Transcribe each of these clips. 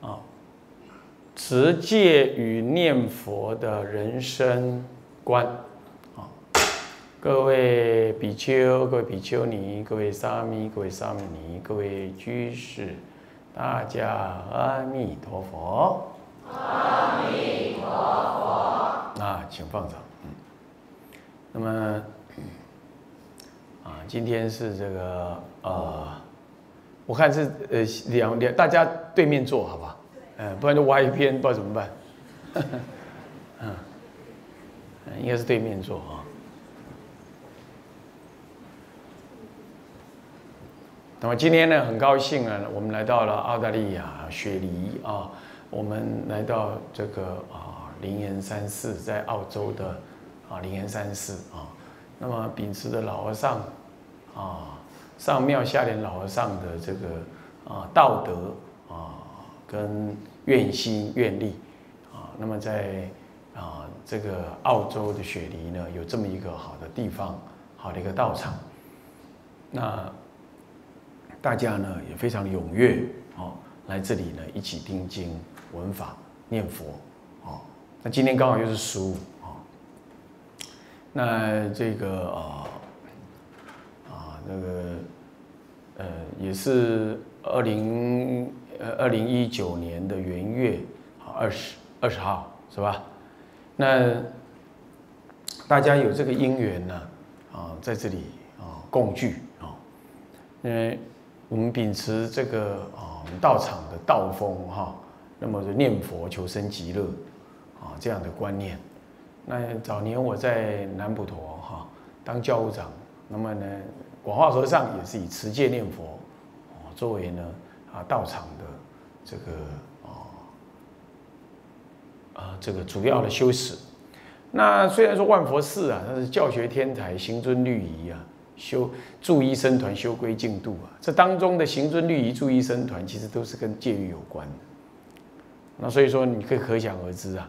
啊，持戒与念佛的人生观啊，各位比丘、各位比丘尼、各位沙弥、各位沙弥尼、各位居士，大家阿弥陀佛。阿弥陀佛。啊，请放掌。嗯，那么。 今天是这个我看是大家对面坐好不好？不然就歪一边，不知道怎么办。嗯，应该是对面坐啊。那么今天呢，很高兴啊，我们来到了澳大利亚雪梨啊，我们来到这个啊灵岩山寺，在澳洲的啊灵岩山寺啊，那么秉持的老和尚。 啊，上庙下莲老和尚的这个啊道德啊跟愿心愿力啊，那么在啊这个澳洲的雪梨呢，有这么一个好的地方，好的一个道场，那大家呢也非常踊跃哦，来这里呢一起听经闻法念佛哦。那今天刚好又是15哦，那这个啊。 那个，也是2019年的元月20号是吧？那大家有这个因缘呢，啊，在这里啊共聚啊，因为我们秉持这个啊我们道场的道风哈，那么就念佛求生极乐啊这样的观念。那早年我在南普陀哈当教务长，那么呢。 广化和尚也是以持戒念佛，哦，作为呢啊道场的这个这个主要的修持。那虽然说万佛寺啊，它是教学天台，行尊律仪啊，助医僧团修规净度啊，这当中的行尊律仪、助医僧团其实都是跟戒律有关的。那所以说，你可以可想而知啊，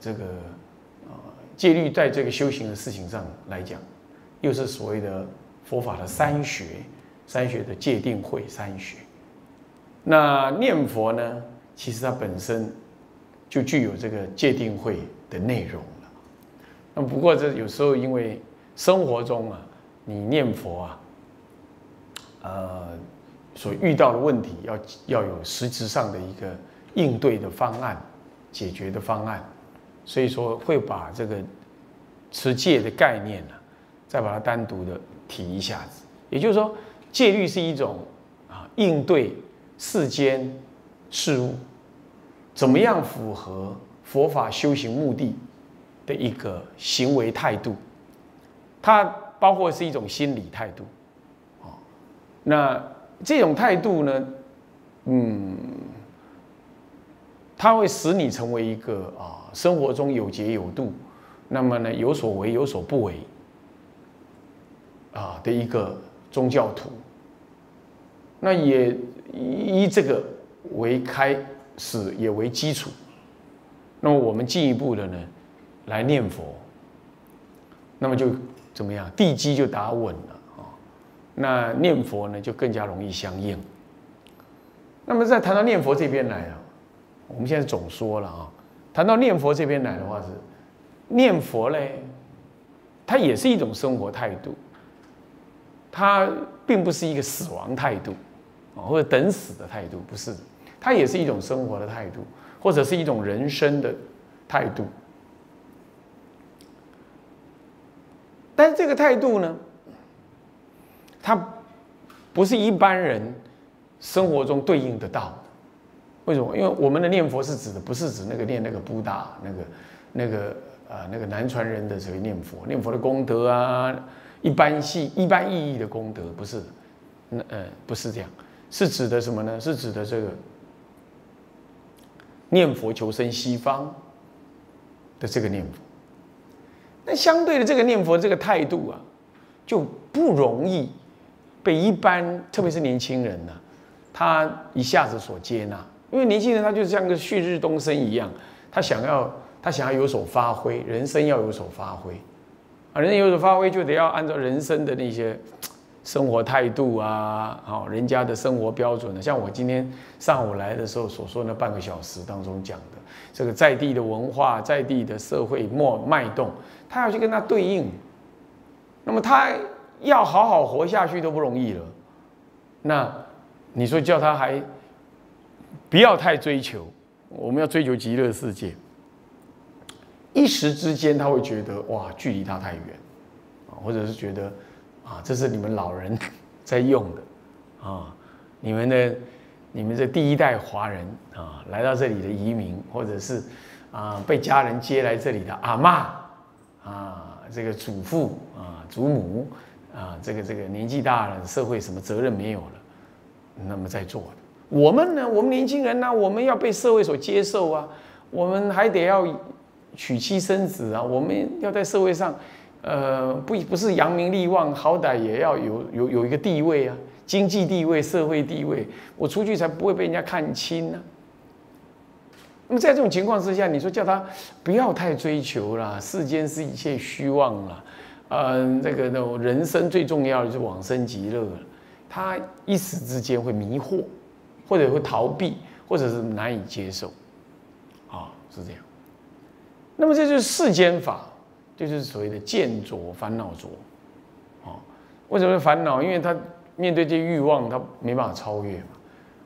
这个戒律在这个修行的事情上来讲，又是所谓的。 佛法的三学，三学的戒定慧三学。那念佛呢？其实它本身就具有这个戒定慧的内容了。那不过这有时候因为生活中啊，你念佛啊，所遇到的问题要有实质上的一个应对的方案、解决的方案，所以说会把这个持戒的概念呢、啊，再把它单独的。 提一下子，也就是说，戒律是一种啊应对世间事物，怎么样符合佛法修行目的的一个行为态度，它包括是一种心理态度，哦，那这种态度呢，它会使你成为一个啊生活中有节有度，那么呢有所为有所不为。 啊的一个宗教徒，那也以这个为开始，也为基础。那么我们进一步的呢，来念佛，那么就怎么样？地基就打稳了啊、哦。那念佛呢，就更加容易相应。那么再谈到念佛这边来啊，我们现在总说了啊，谈到念佛这边来的话是，念佛嘞，它也是一种生活态度。 它并不是一个死亡态度，或者等死的态度，不是，它也是一种生活的态度，或者是一种人生的态度。但是这个态度呢，它不是一般人生活中对应得到的。为什么？因为我们的念佛是指的，不是指那个念那个布达那个南传人的所谓念佛，念佛的功德啊。 一般意义的功德不是，不是这样，是指的什么呢？是指的这个念佛求生西方的这个念佛。那相对的这个念佛这个态度啊，就不容易被一般，特别是年轻人呢、啊，他一下子所接纳。因为年轻人他就像个旭日东升一样，他想要有所发挥，人生要有所发挥。 人有所发挥，就得要按照人生的那些生活态度啊，好，人家的生活标准啊，像我今天上午来的时候所说那半个小时当中讲的，这个在地的文化、在地的社会脉动，他要去跟他对应，那么他要好好活下去都不容易了。那你说叫他还不要太追求，我们要追求极乐世界。 一时之间，他会觉得哇，距离他太远，或者是觉得啊，这是你们老人在用的啊，你们的第一代华人啊，来到这里的移民，或者是啊被家人接来这里的阿嬷啊，这个祖父啊、祖母啊，这个年纪大了，社会什么责任没有了，那么在做的我们呢，我们年轻人呢、啊，我们要被社会所接受啊，我们还得要 娶妻生子啊，我们要在社会上，不是扬名立万，好歹也要有一个地位啊，经济地位、社会地位，我出去才不会被人家看轻啊。那么在这种情况之下，你说叫他不要太追求啦，世间是一切虚妄啦，人生最重要的就是往生极乐，他一时之间会迷惑，或者会逃避，或者是难以接受，啊，是这样。 那么这就是世间法，这就是所谓的见着烦恼着，啊，为什么烦恼？因为他面对这些欲望，他没办法超越嘛，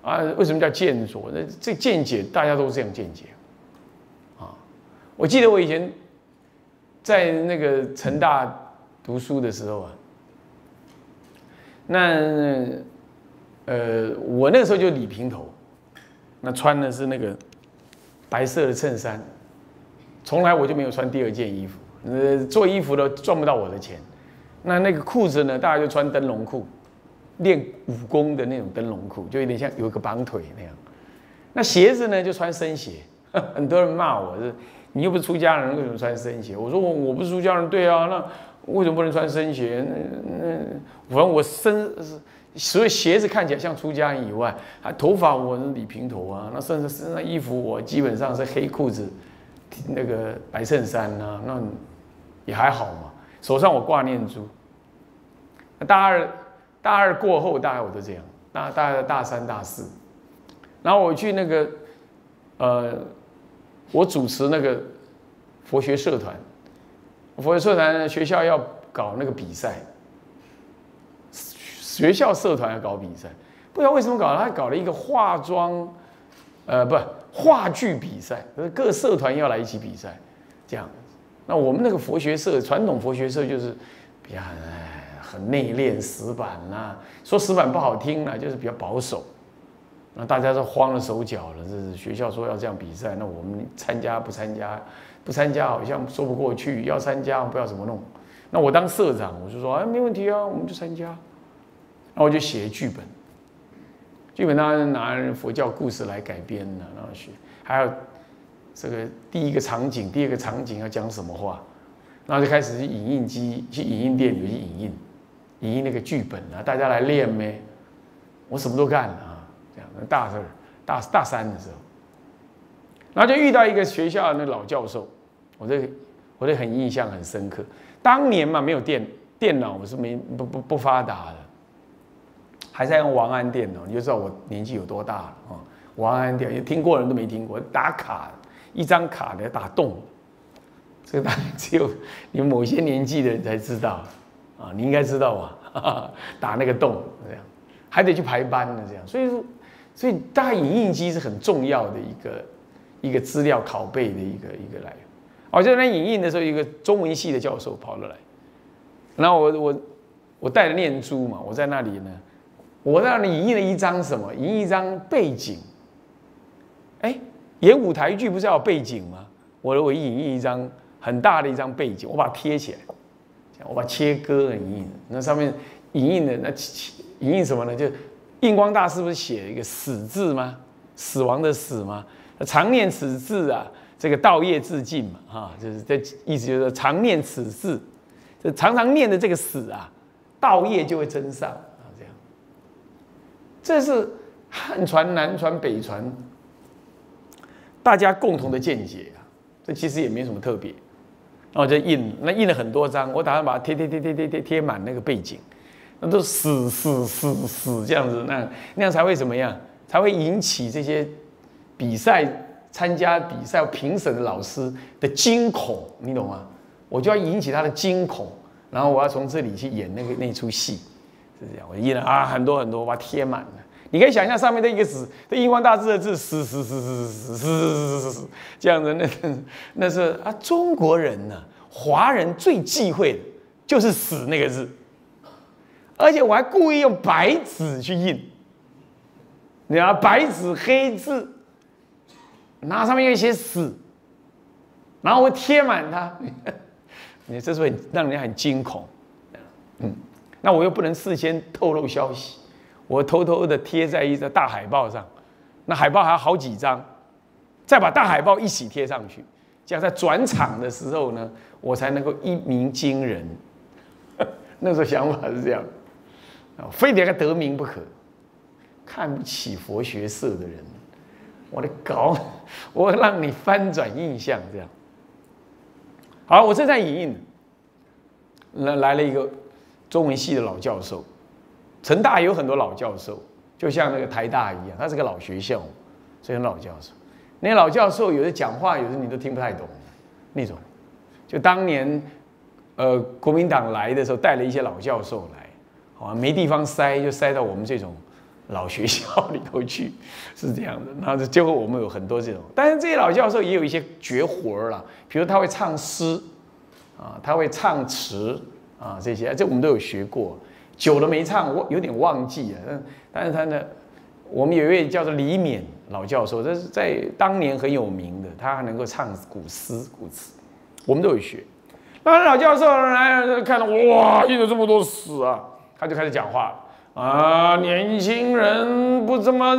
啊，为什么叫见着？那这见解大家都这样见解，啊，我记得我以前在那个成大读书的时候啊，那我那个时候就理平头，那穿的是那个白色的衬衫。 从来我就没有穿第二件衣服，做衣服的赚不到我的钱。那个裤子呢，大家就穿灯笼裤，练武功的那种灯笼裤，就有点像有一个绑腿那样。那鞋子呢，就穿深鞋。很多人骂我是，你又不是出家人，为什么穿深鞋？我说我不是出家人，对啊，那为什么不能穿深鞋？那反正我所以鞋子看起来像出家人以外，还头发我是理平头啊，那身上衣服我基本上是黑裤子。 那个白衬衫啊，那也还好嘛。手上我挂念珠。大二过后，大概我都这样。大三、大四，然后我去那个，我主持那个佛学社团。佛学社团学校要搞那个比赛，学校社团要搞比赛，不知道为什么搞，他搞了一个化妆，话剧比赛，各社团要来一起比赛，这样。那我们那个佛学社，传统佛学社就是比较很内敛、死板啦、啊，说死板不好听啦、啊，就是比较保守。那大家都慌了手脚了，这是学校说要这样比赛，那我们参加不参加？不参加好像说不过去，要参加不知道怎么弄。那我当社长，我就说哎，没问题啊，我们就参加。那我就写剧本。 剧本当然拿佛教故事来改编了，然后学还有这个第一个场景、第二个场景要讲什么话，然后就开始去影印机、去影印店里去影印那个剧本啊，大家来练呗。我什么都干了啊，这样。大三的时候，然后就遇到一个学校的那老教授，我这很印象很深刻。当年嘛，没有电脑，我是不发达的。 还在用王安电脑，你就知道我年纪有多大了啊！王安电脑，听过人都没听过，打卡一张卡的打洞，这个大概只有你某些年纪的人才知道啊！你应该知道吧？哈哈打那个洞这样，还得去排班呢这样，所以大概影印机是很重要的一个资料拷贝的一个来源。哦，就在影印的时候，一个中文系的教授跑了来，然后我带着念珠嘛，我在那里呢。 我让你影印了一张什么？影印一张背景。哎，演舞台剧不是要有背景吗？我影印一张很大的一张背景，我把它贴起来，我把切割影印。那上面影印的那影印什么呢？就印光大师不是写一个“死”字吗？死亡的“死”吗？常念此字啊，这个道业自尽嘛，啊，就是这意思，就是说常念此字，就常常念的这个“死”啊，道业就会增上。 这是汉传、南传、北传，大家共同的见解啊。这其实也没什么特别。然后就印，那印了很多张，我打算把它贴满那个背景。那都死这样子，那样才会怎么样？才会引起这些比赛参加比赛评审的老师的惊恐，你懂吗？我就要引起他的惊恐，然后我要从这里去演那出戏，是这样。我演了啊，很多很多，把它贴满了。 你可以想象上面的一个“死”，这印光大师的字“死”，这样子，那是啊，中国人呢、啊，华人最忌讳的就是“死”那个字，而且我还故意用白纸去印，你看白纸黑字，然后上面又写“死”，然后我贴满它，你这是会让人很惊恐，嗯，那我又不能事先透露消息。 我偷偷的贴在一张大海报上，那海报还有好几张，再把大海报一起贴上去，这样在转场的时候呢，我才能够一鸣惊人。那时候想法是这样，非得得名不可。看不起佛学社的人，我的搞，我让你翻转印象这样。好，我正在影印，来了一个中文系的老教授。 成大也有很多老教授，就像那个台大一样，他是个老学校，所以很老教授。那些老教授有的讲话，有的你都听不太懂，那种。就当年，国民党来的时候，带了一些老教授来，好，没地方塞，就塞到我们这种老学校里头去，是这样的。然后结果我们有很多这种，但是这些老教授也有一些绝活儿啦，比如他会唱诗，啊，他会唱词，啊，这些，这我们都有学过。 久了没唱，我有点忘记了。但是他呢，我们有一位叫做李勉老教授，这是在当年很有名的，他还能够唱古诗古词，我们都有学。那老教授来看到哇，印了这么多诗啊，他就开始讲话了啊，年轻人不怎么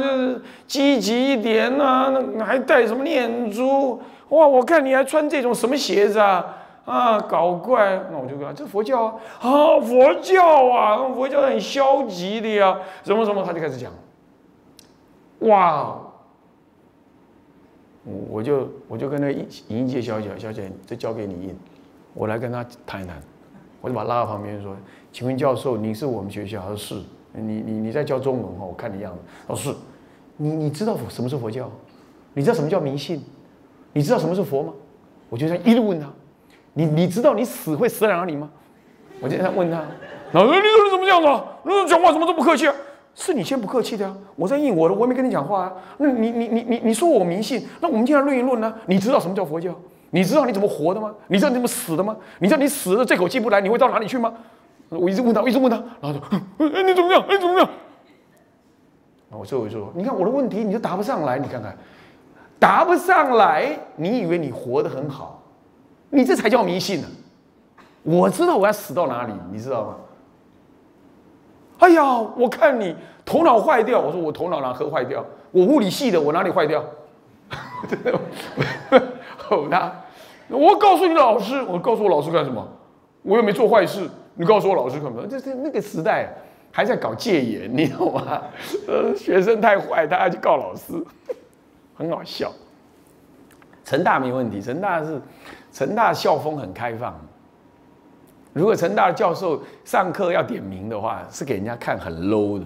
积极一点啊，那还带什么念珠？哇，我看你还穿这种什么鞋子啊？ 啊，搞怪！那我就跟他，这佛教啊，啊，佛教啊，佛教很消极的呀，什么什么，他就开始讲。哇！我就跟那个营界小姐，这交给你印，我来跟他谈一谈。我就把他拉到旁边说：“请问教授，你是我们学校？”他说：“是。”你在教中文哈？我看你样子。哦，是。你知道什么是佛教？你知道什么叫迷信？你知道什么是佛吗？我就这样一路问他。 你知道你死会死在哪里吗？我就在问他，然后你怎么这样子啊？那讲话怎么都不客气啊？是你先不客气的啊！我在应我的，我也没跟你讲话啊。那你说我迷信，那我们今天论一论呢？你知道什么叫佛教？你知道你怎么活的吗？你知道你怎么死的吗？你知道你死了这口气不来，你会到哪里去吗？我一直问他，然后就，哎，你怎么这样？哎，怎么这样？然后我说，你看我的问题你就答不上来，你看看，答不上来，你以为你活得很好？ 你这才叫迷信呢、啊！我知道我要死到哪里，你知道吗？哎呀，我看你头脑坏掉。我说我头脑哪颗坏掉？我物理系的，我哪里坏掉？吼他！我告诉你老师，我告诉我老师干什么？我又没做坏事。你告诉我老师干什么？这那个时代还在搞戒严，你知道吗？学生太坏，大家去告老师，很好笑。 成大没问题，成大校风很开放。如果成大的教授上课要点名的话，是给人家看很 low 的，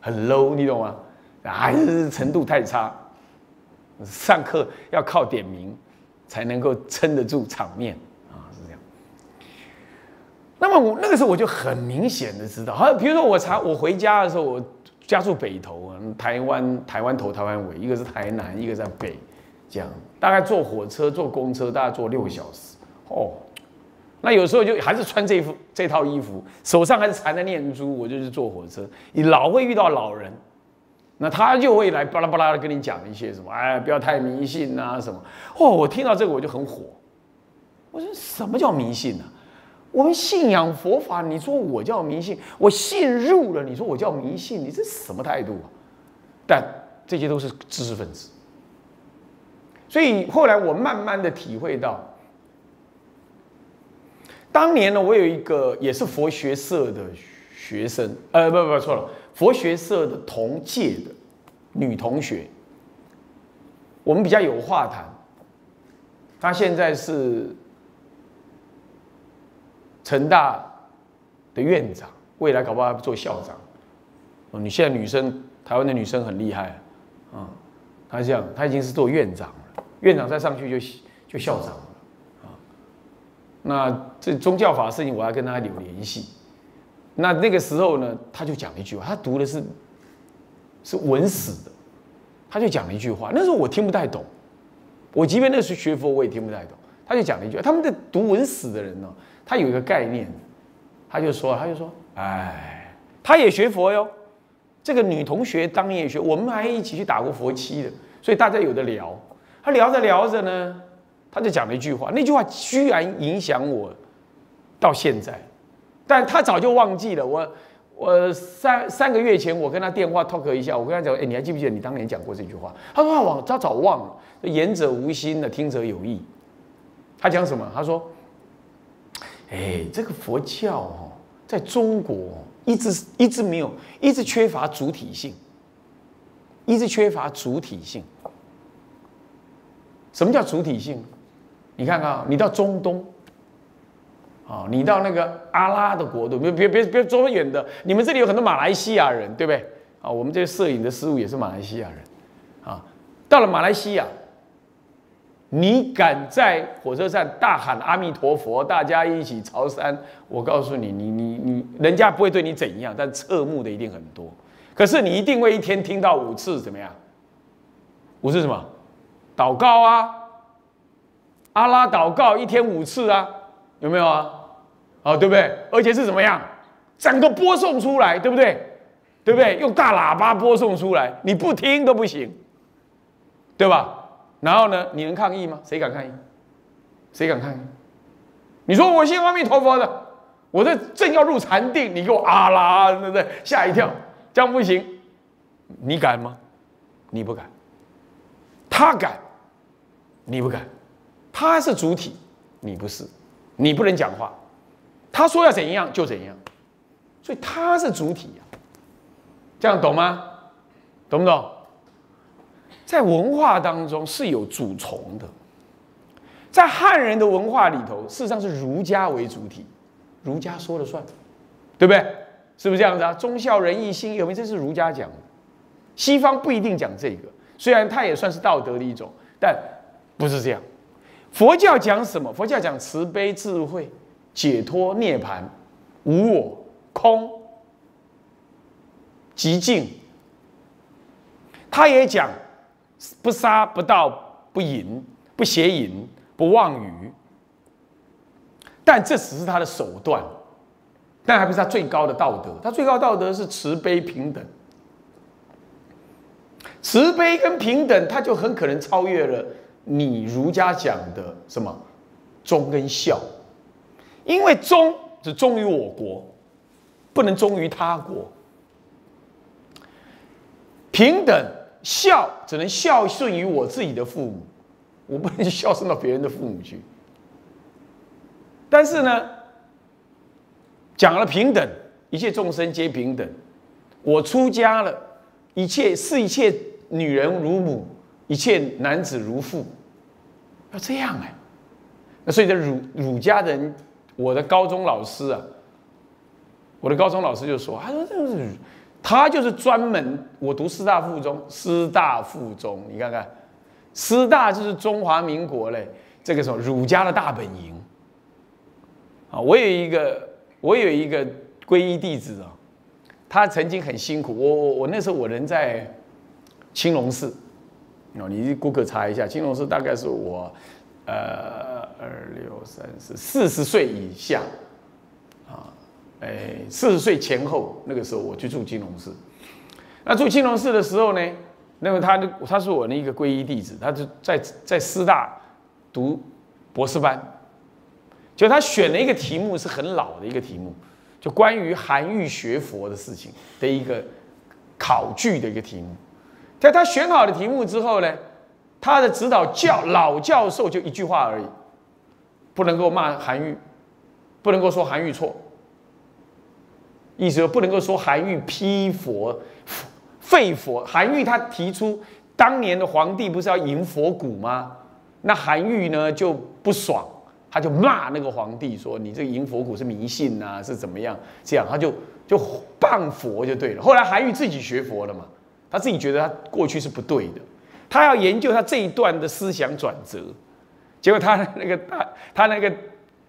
很 low， 你懂吗？还是程度太差，上课要靠点名才能够撑得住场面啊，是这样。那么我那个时候我就很明显的知道，好，比如说我回家的时候，我家住北投啊，台湾头台湾尾，一个是台南，一个在北。 这样大概坐火车、坐公车，大概坐6小时哦。那有时候就还是穿这套衣服，手上还是缠着念珠，我就是坐火车，你老会遇到老人，那他就会来巴拉巴拉的跟你讲一些什么，哎，不要太迷信啊什么。哦，我听到这个我就很火，我说什么叫迷信呢、啊？我们信仰佛法，你说我叫迷信，我信入了，你说我叫迷信，你这什么态度啊？但这些都是知识分子。 所以后来我慢慢的体会到，当年呢，我有一个也是佛学社的学生，不错了，佛学社的同届的女同学，我们比较有话谈。她现在是成大的院长，未来搞不好还做校长。哦，你现在女生，台湾的女生很厉害，啊，她这样，她已经是做院长了，院长再上去就校长了，啊。那这宗教法的事情，我还跟她有联系。那个时候呢，她就讲了一句话，她读的是文史的，她就讲了一句话，那时候我听不太懂，我即便那时候学佛，我也听不太懂。她就讲了一句，他们的读文史的人呢，他有一个概念。他就说，哎，他也学佛哟。这个女同学当年也学，我们还一起去打过佛七的，所以大家有的聊。他聊着聊着呢，他就讲了一句话，那句话居然影响我到现在，但他早就忘记了。我三个月前我跟他电话 talk 一下，我跟他讲，哎，你还记不记得你当年讲过这句话？他说他早忘了。言者无心的，听者有意。他讲什么？他说。哎，这个佛教哦，在中国一直没有，一直缺乏主体性，一直缺乏主体性。什么叫主体性？你看看，你到中东，啊，你到那个阿拉的国度，别走远的，你们这里有很多马来西亚人，对不对？啊，我们这些摄影的师傅也是马来西亚人，啊，到了马来西亚。你敢在火车站大喊阿弥陀佛，大家一起朝山？我告诉你，人家不会对你怎样，但侧目的一定很多。可是你一定会一天听到5次怎么样？5次什么？祷告啊，阿拉祷告一天5次啊，有没有啊？啊，对不对？而且是怎么样？整个播送出来，对不对？对不对？用大喇叭播送出来，你不听都不行，对吧？然后呢？你能抗议吗？谁敢抗议？谁敢抗议？你说我信阿弥陀佛的，我这正要入禅定，你给我啊啦，对不对？吓一跳，这样不行。你敢吗？你不敢。他敢，你不敢。他是主体，你不是。你不能讲话，他说要怎样就怎样，所以他是主体呀。这样懂吗？懂不懂？在文化当中是有主从的，在汉人的文化里头，事实上是儒家为主体，儒家说了算，对不对？是不是这样子啊？忠孝仁义信义，有没有？这是儒家讲的，西方不一定讲这个，虽然它也算是道德的一种，但不是这样。佛教讲什么？佛教讲慈悲、智慧、解脱、涅槃、无我、空、寂静，他也讲。不杀、不盗、不淫、不邪淫、不妄语，但这只是他的手段，但还不是他最高的道德。他最高的道德是慈悲平等，慈悲跟平等，他就很可能超越了你儒家讲的什么忠跟孝，因为忠只忠于我国，不能忠于他国，平等。孝只能孝顺于我自己的父母，我不能去孝顺到别人的父母去。但是呢，讲了平等，一切众生皆平等。我出家了，一切女人如母，一切男子如父，要这样哎。那所以儒家的人，我的高中老师就说，他说这是。他就是专门，我读师大附中，你看看，师大就是中华民国嘞，这个什么儒家的大本营啊。我有一个皈依弟子啊，他曾经很辛苦，我那时候我人在青龙寺，你 Google 查一下，青龙寺大概是我40岁以下。哎，40岁前后那个时候，我去住青龙寺。那住青龙寺的时候呢，那么他是我的一个皈依弟子，他就在师大读博士班。就他选了一个题目，是很老的一个题目，就关于韩愈学佛的事情的一个考据的一个题目。在他选好的题目之后呢，他的指导老教授就一句话而已，不能够骂韩愈，不能够说韩愈错。意思就不能够说韩愈批佛废佛。韩愈他提出当年的皇帝不是要迎佛骨吗？那韩愈呢就不爽，他就骂那个皇帝说：“你这个迎佛骨是迷信啊，是怎么样？”这样他就就谤佛就对了。后来韩愈自己学佛了嘛，他自己觉得他过去是不对的，他要研究他这一段的思想转折。结果他那个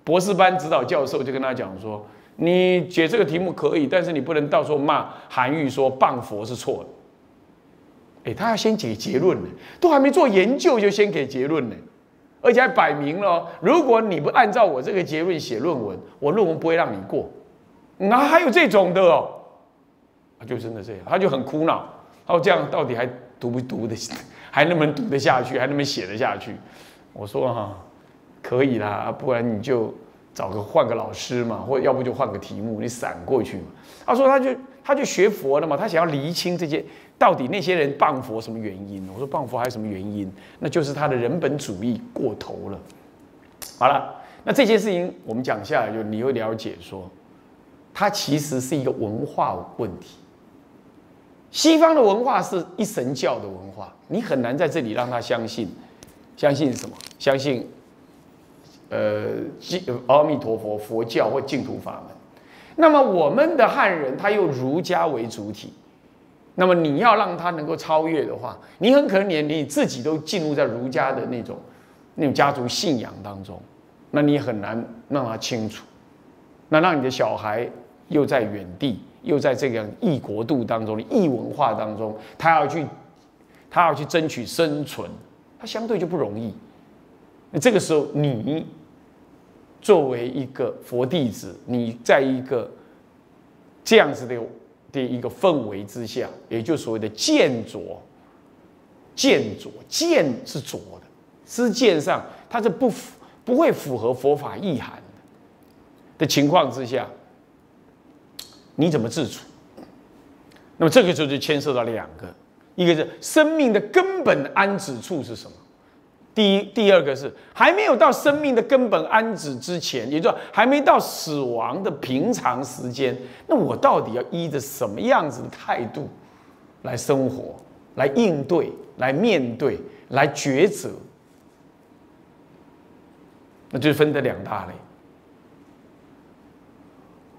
博士班指导教授就跟他讲说，你解这个题目可以，但是你不能到时候骂韩愈说谤佛是错的。哎，他要先给结论呢，都还没做研究就先给结论呢，而且还摆明了哦，如果你不按照我这个结论写论文，我论文不会让你过。哪还有这种的哦？他就真的这样，他就很苦恼。他这样到底还读不读的，还能不能读得下去，还能不能写得下去？我说哈、啊，可以啦，不然你就找个换个老师嘛，或要不就换个题目，你闪过去嘛。他说他就学佛了嘛，他想要厘清这些到底那些人谤佛什么原因。我说谤佛还有什么原因？那就是他的人本主义过头了。好了，那这件事情我们讲下来，就你会了解说，它其实是一个文化问题。西方的文化是一神教的文化，你很难在这里让他相信什么？相信阿弥陀佛、佛教或净土法门。那么我们的汉人，他又儒家为主体，那么你要让他能够超越的话，你很可能连你自己都进入在儒家的那种家族信仰当中，那你很难让他清楚，那让你的小孩又在远地。又在这个异国度当中的异文化当中，他要去争取生存，他相对就不容易。那这个时候，你作为一个佛弟子，你在一个这样子的一个氛围之下，也就是所谓的见浊，见是浊的，知见上它是不会符合佛法意涵的情况之下。你怎么自处？那么这个时候就牵涉到两个，一个是生命的根本安止处是什么？第二个是还没有到生命的根本安止之前，也就是还没到死亡的平常时间，那我到底要依着什么样子的态度来生活、来应对、来面对、来抉择？那就分得两大类。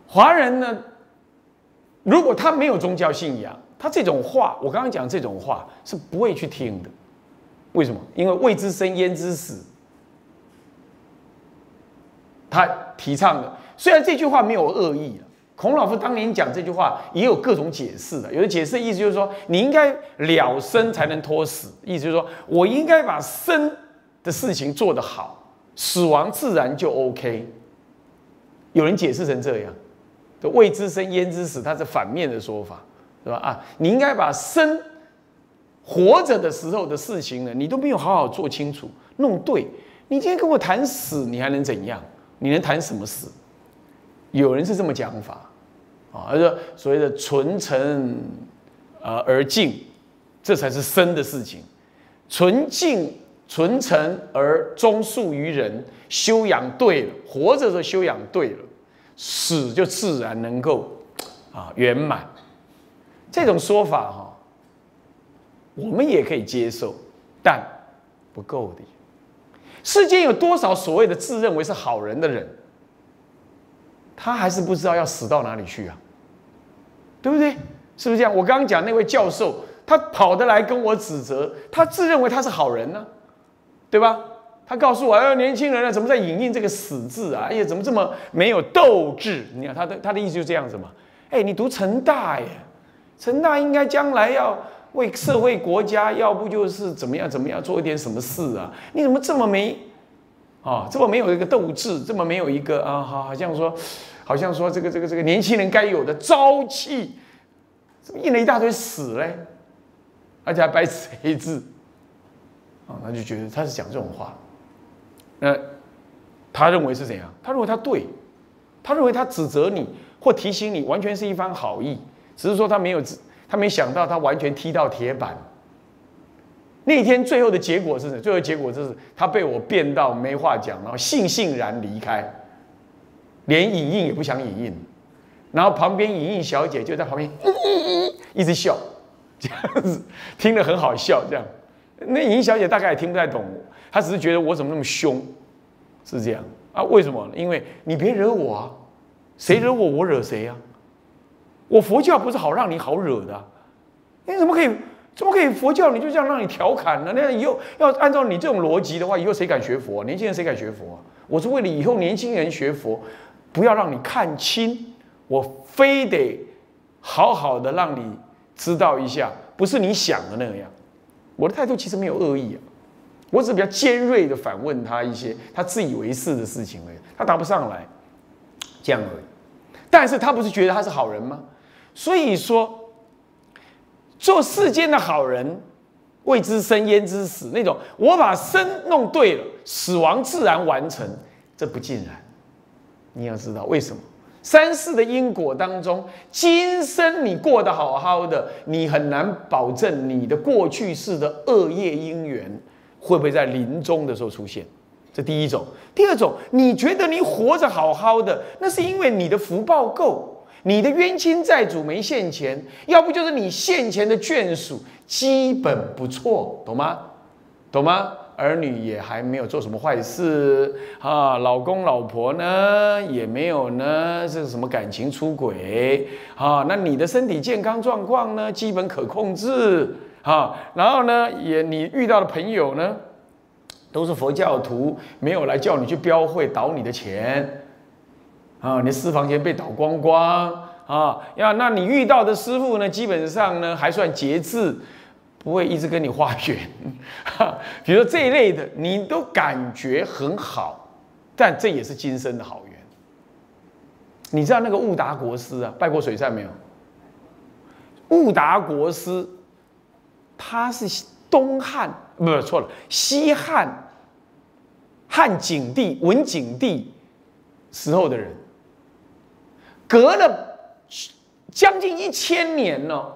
华人呢？如果他没有宗教信仰，他这种话，我刚刚讲这种话是不会去听的。为什么？因为未知生焉知死。他提倡的，虽然这句话没有恶意，孔老夫当年讲这句话也有各种解释的。有的解释的意思就是说，你应该了生才能脱死，意思就是说我应该把生的事情做得好，死亡自然就 OK。有人解释成这样。未知生焉知死，它是反面的说法，是吧？啊，你应该把生活着的时候的事情呢，你都没有好好做清楚、弄对。你今天跟我谈死，你还能怎样？你能谈什么死？有人是这么讲法啊，而说所谓的存诚而静，这才是生的事情。纯净、纯诚而忠恕于人，修养对了，活着的修养对了。死就自然能够啊圆满，这种说法哈、哦，我们也可以接受，但不够的。世间有多少所谓的自认为是好人的人，他还是不知道要死到哪里去啊，对不对？是不是这样？我刚刚讲那位教授，他跑得来跟我指责，他自认为他是好人呢、啊，对吧？他告诉我：“哎呦，年轻人呢，怎么在引用这个死字啊？哎呀，怎么这么没有斗志？你看他的意思就这样子嘛。哎，你读成大耶，成大应该将来要为社会国家，要不就是怎么样做一点什么事啊？你怎么这么没啊、哦？这么没有一个斗志，这么没有一个啊，好像说这个年轻人该有的朝气，怎么印了一大堆死嘞？而且还白纸黑字啊、哦，他就觉得他是讲这种话。”那他认为是怎样？他认为他对，他认为他指责你或提醒你，完全是一番好意，只是说他没想到他完全踢到铁板。那天最后的结果是什么？最后的结果就是他被我辩到没话讲，然后悻然离开，连影印也不想影印，然后旁边影印小姐就在旁边一直笑，这样子听得很好笑，这样。那影印小姐大概也听不太懂。他只是觉得我怎么那么凶，是这样啊？为什么？因为你别惹我啊，谁惹我，我惹谁啊？我佛教不是好让你好惹的、啊，你怎么可以佛教你就这样让你调侃呢？那以后要按照你这种逻辑的话，以后谁敢学佛、啊？年轻人谁敢学佛、啊？我是为了以后年轻人学佛，不要让你看清，我非得好好的让你知道一下，不是你想的那样。我的态度其实没有恶意啊，我只是比较尖锐的反问他一些他自以为是的事情而已，他答不上来，这样而已。但是他不是觉得他是好人吗？所以说，做世间的好人，未知生焉知死那种，我把生弄对了，死亡自然完成，这不尽然。你要知道为什么？三世的因果当中，今生你过得好好的，你很难保证你的过去世的恶业因缘会不会在临终的时候出现。这第一种，第二种，你觉得你活着好好的，那是因为你的福报够，你的冤亲债主没现钱，要不就是你现钱的眷属基本不错，懂吗？懂吗？儿女也还没有做什么坏事啊，老公老婆呢也没有呢，这是什么感情出轨啊？那你的身体健康状况呢，基本可控制啊。然后呢，你遇到的朋友呢？都是佛教徒，没有来叫你去标会倒你的钱，啊，你的私房钱被倒光光啊呀！那你遇到的师父呢，基本上呢还算节制，不会一直跟你化缘。比如说这一类的，你都感觉很好，但这也是今生的好缘。你知道那个悟达国师啊，拜过水忏没有？悟达国师，他是东汉。不错了，西汉汉景帝文景帝时候的人，隔了将近1000年呢、哦。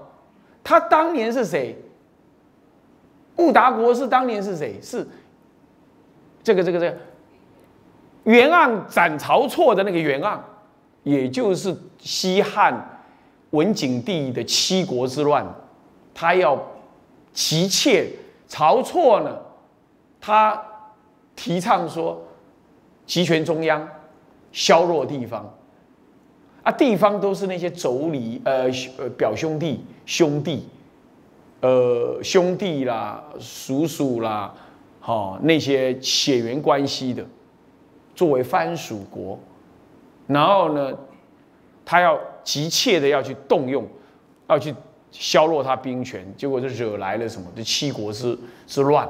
他当年是谁？悟达国师当年是谁？是这个袁盎斩晁错的那个袁盎，也就是西汉文景帝的七国之乱，他要妻妾。晁错呢，他提倡说集权中央，削弱地方，啊，地方都是那些妯娌、表兄弟、兄弟啦、叔叔啦，好、哦、那些血缘关系的，作为藩属国，然后呢，他要急切的要去动用，要去。削弱他兵权，结果就惹来了什么？这七国之乱。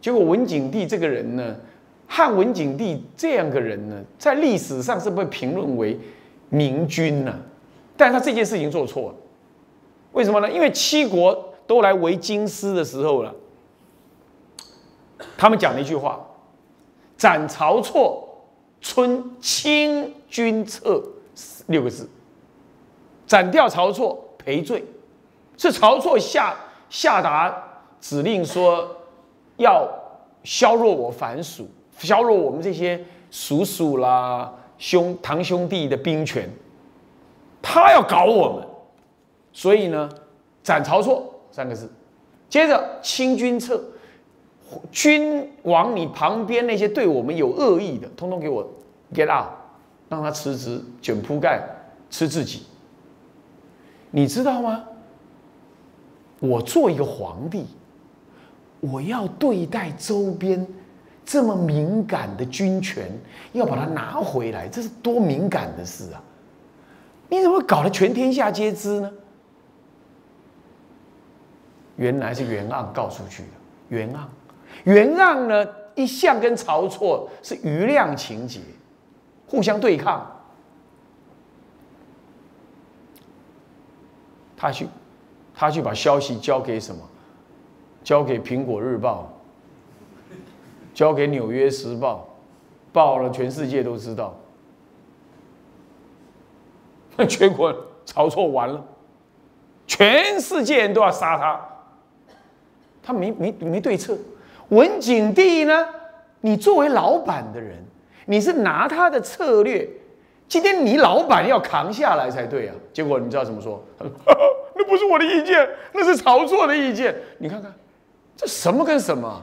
结果文景帝这个人呢，汉文景帝这样个人呢，在历史上是被评论为明君呢、啊，但他这件事情做错了，为什么呢？因为七国都来围京师的时候了，他们讲了一句话：“斩晁错，存清君侧”6个字，斩掉晁错赔罪。是晁错下达指令说要削弱我藩属，削弱我们这些叔叔啦、堂兄弟的兵权，他要搞我们，所以呢，斩晁错3个字。接着清君侧，君王你旁边那些对我们有恶意的，通通给我 get out， 让他辞职卷铺盖吃自己，你知道吗？我做一个皇帝，我要对待周边这么敏感的军权，要把它拿回来，这是多敏感的事啊！你怎么搞得全天下皆知呢？原来是袁盎告诉去的。袁盎呢，一向跟晁错是瑜亮情结，互相对抗。他去把消息交给什么？交给《苹果日报》，交给《纽约时报》，报了全世界都知道。那结果晁错完了，全世界人都要杀他，他没对策。文景帝呢？你作为老板的人，你是拿他的策略，今天你老板要扛下来才对啊。结果你知道怎么说？他说呵呵，那不是我的意见，那是晁错的意见。你看看，这什么跟什么？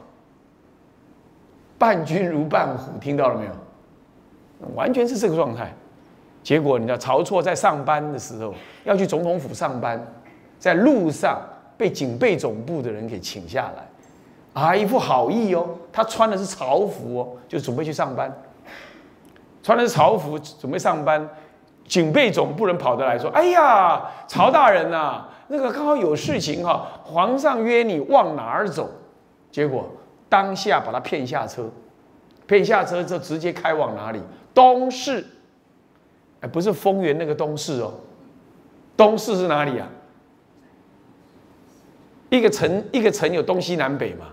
伴君如伴虎，听到了没有？完全是这个状态。结果你知道，晁错在上班的时候要去总统府上班，在路上被警备总部的人给请下来。 啊，一副好意哦，他穿的是朝服哦，就准备去上班。穿的是朝服，准备上班。警备总部人跑得来说：“哎呀，曹大人呐、啊，那个刚好有事情哈、啊，皇上约你往哪儿走？”结果当下把他骗下车，骗下车之后直接开往哪里？东市，哎，不是丰原那个东市哦，东市是哪里啊？一个城有东西南北嘛。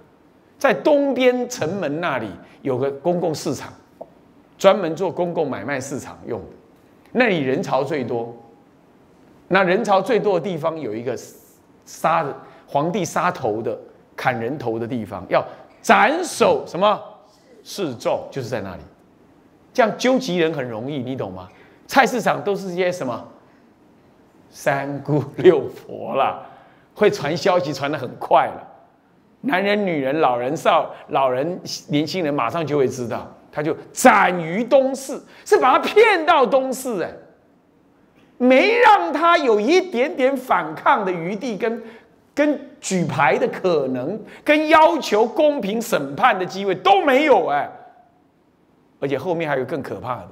在东边城门那里有个公共市场，专门做公共买卖市场用的，那里人潮最多。那人潮最多的地方有一个杀皇帝杀头的砍人头的地方，要斩首什么示众，就是在那里。这样纠集人很容易，你懂吗？菜市场都是些什么三姑六婆啦，会传消息传得很快了。 男人、女人、老人、年轻人，马上就会知道，他就斩于东市，是把他骗到东市，哎，没让他有一点点反抗的余地跟举牌的可能，跟要求公平审判的机会都没有，哎，而且后面还有更可怕的，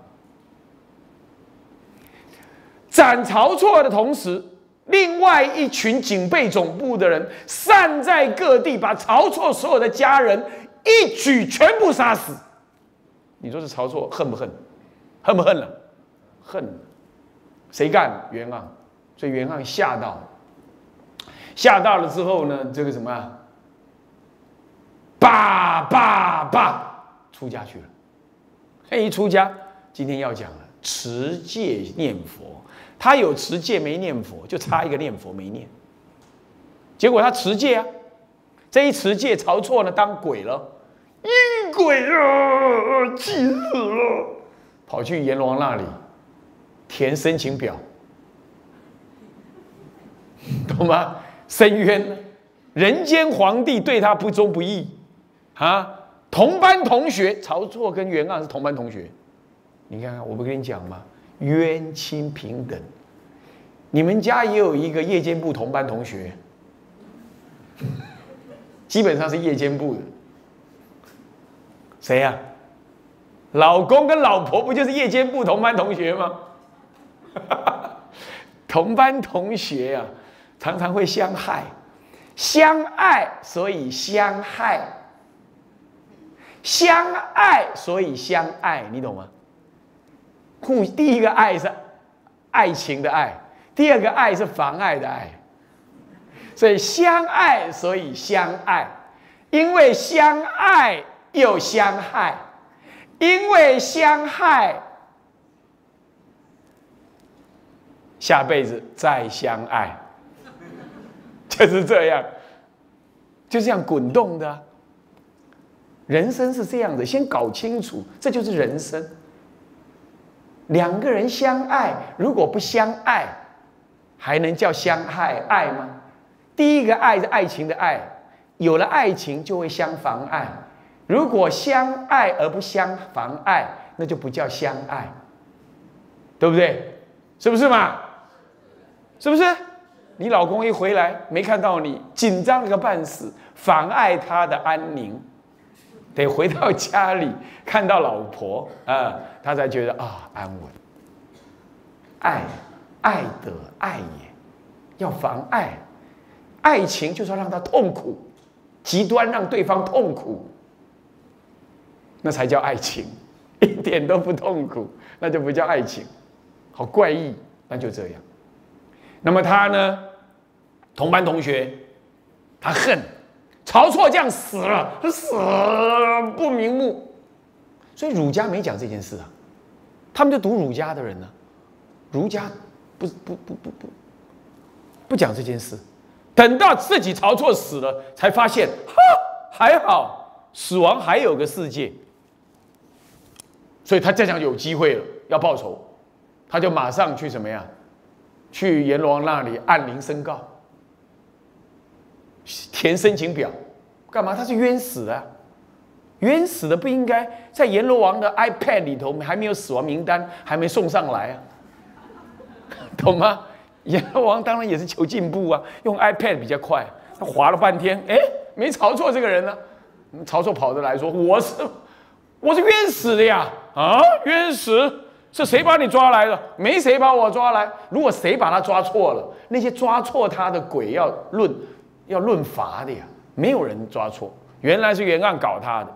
斩晁错的同时。 另外一群警备总部的人散在各地，把晁错所有的家人一举全部杀死。你说是晁错恨不恨？恨不恨了？恨了。谁干？袁盎。所以袁盎吓到了。吓到了之后呢，这个什么、啊？罢，出家去了。哎，一出家，今天要讲了，持戒念佛。 他有持戒没念佛，就差一个念佛没念。结果他持戒啊，这一持戒，晁错呢当鬼了，阴鬼啊，气死了！跑去阎王那里填申请表，懂吗？申冤，人间皇帝对他不忠不义啊！同班同学，晁错跟袁盎是同班同学，你看看，我不跟你讲吗？ 冤亲平等，你们家也有一个夜间部同班同学，基本上是夜间部的。谁呀、啊？老公跟老婆不就是夜间部同班同学吗？同班同学啊，常常会相害，相爱所以相害，相爱所以相爱，你懂吗？ 第一个爱是爱情的爱，第二个爱是妨碍的爱，所以相爱，所以相爱，因为相爱又相害，因为相害，下辈子再相爱，就是这样，就这样滚动的、啊，人生是这样的，先搞清楚，这就是人生。 两个人相爱，如果不相爱，还能叫相害爱吗？第一个爱是爱情的爱，有了爱情就会相妨碍。如果相爱而不相妨碍，那就不叫相爱，对不对？是不是嘛？是不是？你老公一回来没看到你，紧张了个半死，妨碍他的安宁，得回到家里看到老婆啊。他才觉得啊、哦、安稳，爱得爱也，要妨碍，爱情就是要让他痛苦，极端让对方痛苦，那才叫爱情，一点都不痛苦，那就不叫爱情，好怪异，那就这样。那么他呢，同班同学，他恨，晁错这样死了，他死不瞑目。 所以儒家没讲这件事啊，他们就读儒家的人呢、啊，儒家不讲这件事，等到自己晁错死了，才发现哈还好死亡还有个世界，所以他再想有机会了，要报仇，他就马上去什么呀？去阎王那里按铃申告，填申请表，干嘛？他是冤死的、啊。 冤死的不应该在阎罗王的 iPad 里头，还没有死亡名单，还没送上来啊！懂吗？阎罗王当然也是求进步啊，用 iPad 比较快。他划了半天，哎，没曹操这个人呢、啊。曹操跑着来说：“我是冤死的呀！啊，冤死！是谁把你抓来的？没谁把我抓来。如果谁把他抓错了，那些抓错他的鬼要论罚的呀。没有人抓错，原来是袁盎搞他的。”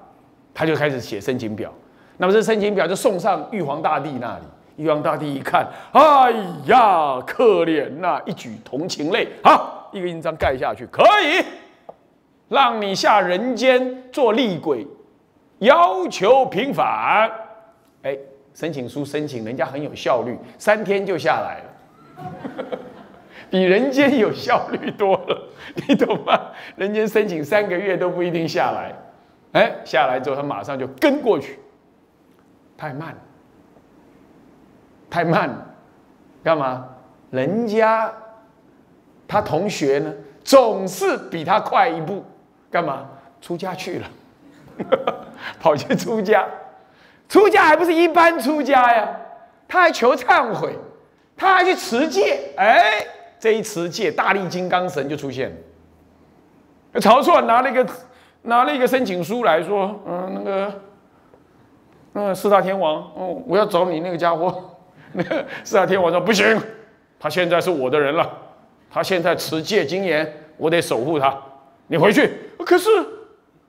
他就开始写申请表，那么这申请表就送上玉皇大帝那里。玉皇大帝一看，哎呀，可怜呐、啊！一举同情泪，好，一个印章盖下去，可以让你下人间做厉鬼，要求平反。哎，申请书申请，人家很有效率，3天就下来了，比人间有效率多了，你懂吗？人间申请3个月都不一定下来。哎，下来之后他马上就跟过去，太慢了，太慢了，干嘛？人家他同学呢，总是比他快一步，干嘛？出家去了，跑去出家，出家还不是一般出家呀？他还求忏悔，他还去持戒，哎，这一持戒，大力金刚神就出现了。曹操拿了一个申请书来说，四大天王，我要找你那个家伙。那个四大天王说不行，他现在是我的人了，他现在持戒精严，我得守护他。你回去，可是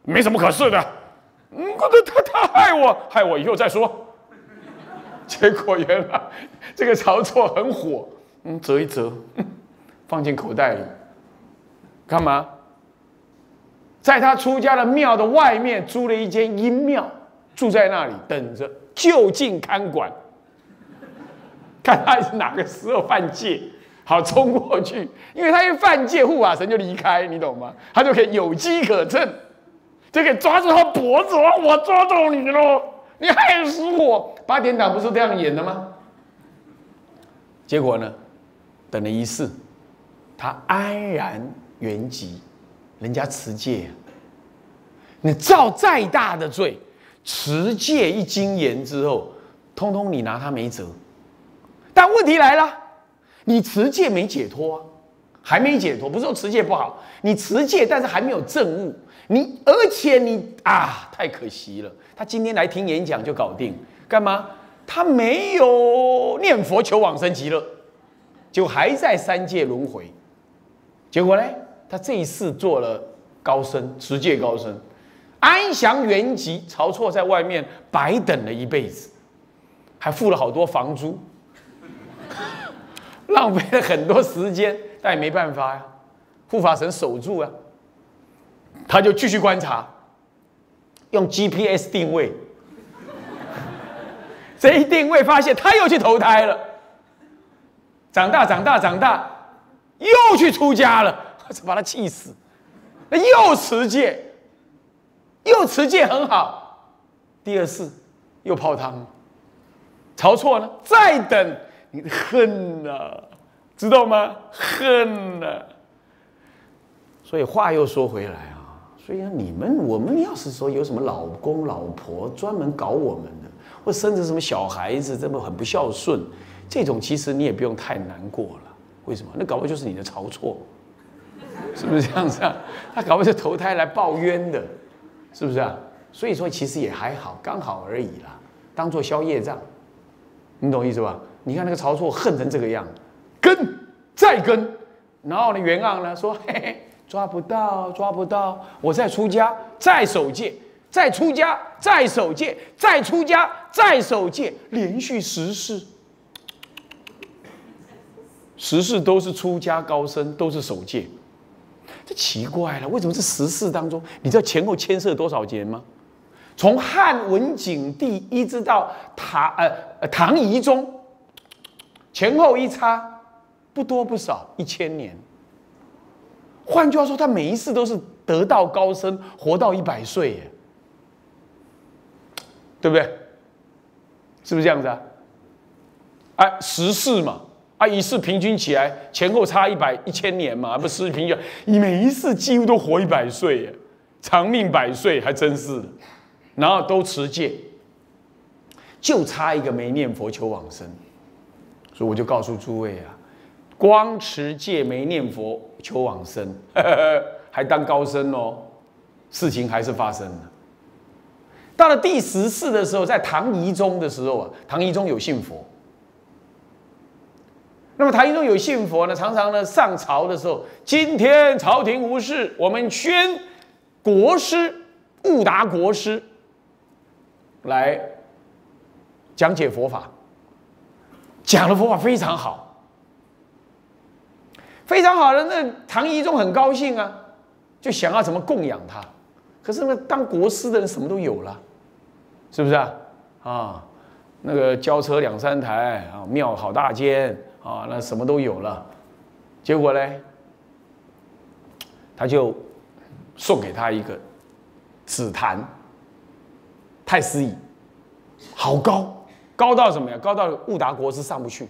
没什么可是的，他害我以后再说。结果原来这个曹操很火，折一折，放进口袋里，干嘛？在他出家的庙的外面租了一间阴庙，住在那里等着，就近看管，看他是哪个时候犯戒，好冲过去。因为他一犯戒，护法神就离开，你懂吗？他就可以有机可乘，就可以抓住他脖子，我抓住你喽，你害死我！8点档不是这样演的吗？结果呢，等了一世，他安然圆寂。人家持戒、啊，你造再大的罪，持戒一精严之后，通通你拿他没辙。但问题来了，你持戒没解脱啊，还没解脱，不是说持戒不好，你持戒但是还没有证悟，而且太可惜了。他今天来听演讲就搞定，干嘛？他没有念佛求往生极乐，就还在3界轮回，结果呢？他这一世做了高僧，持戒高僧，安详圆寂。曹操在外面白等了一辈子，还付了好多房租，浪费了很多时间，但也没办法呀、啊，护法神守住啊。他就继续观察，用 GPS 定位，这一定位发现他又去投胎了，长大，又去出家了。把他气死，又持戒，很好。第二世又泡汤。曹错呢？再等，你恨啊，知道吗？恨啊。所以话又说回来啊，所以我们要是说有什么老公老婆专门搞我们的，或生着什么小孩子这么很不孝顺，这种其实你也不用太难过了。为什么？那搞不好就是你的曹错。是不是这样子啊？他搞不好投胎来报冤的，是不是啊？所以说其实也还好，刚好而已啦，当做消业障，你懂意思吧？你看那个曹操恨成这个样，再跟，然后呢，袁盎呢说，嘿嘿，抓不到，我再出家，再守戒，再出家，再守戒，再出家，再守戒，连续10世，10世都是出家高僧，都是守戒。这奇怪了，为什么这10世当中，你知道前后牵涉多少年吗？从汉文景帝一直到唐懿宗，前后一差不多不少1000年。换句话说，他每一世都是得道高僧，活到100岁耶，对不对？是不是这样子啊？哎，10世嘛。啊，一世平均起来前后差1000年嘛，不是平均，你每一世几乎都活100岁耶，长命100岁还真是的。然后都持戒，就差一个没念佛求往生。所以我就告诉诸位啊，光持戒没念佛，求往生，还当高僧哦，事情还是发生了。到了第14的时候，在唐懿宗的时候啊，唐懿宗有信佛。那么唐懿宗有信佛呢，常常呢上朝的时候，今天朝廷无事，我们宣国师悟达国师来讲解佛法，讲的佛法非常好。 非常好的，那唐懿宗很高兴啊，就想要怎么供养他。可是呢，当国师的人什么都有了，是不是啊？啊，那个轿车2、3台啊，庙好大间啊，那什么都有了。结果呢，他就送给他一个紫檀太师椅，好高，高到什么呀？高到悟达国师上不去，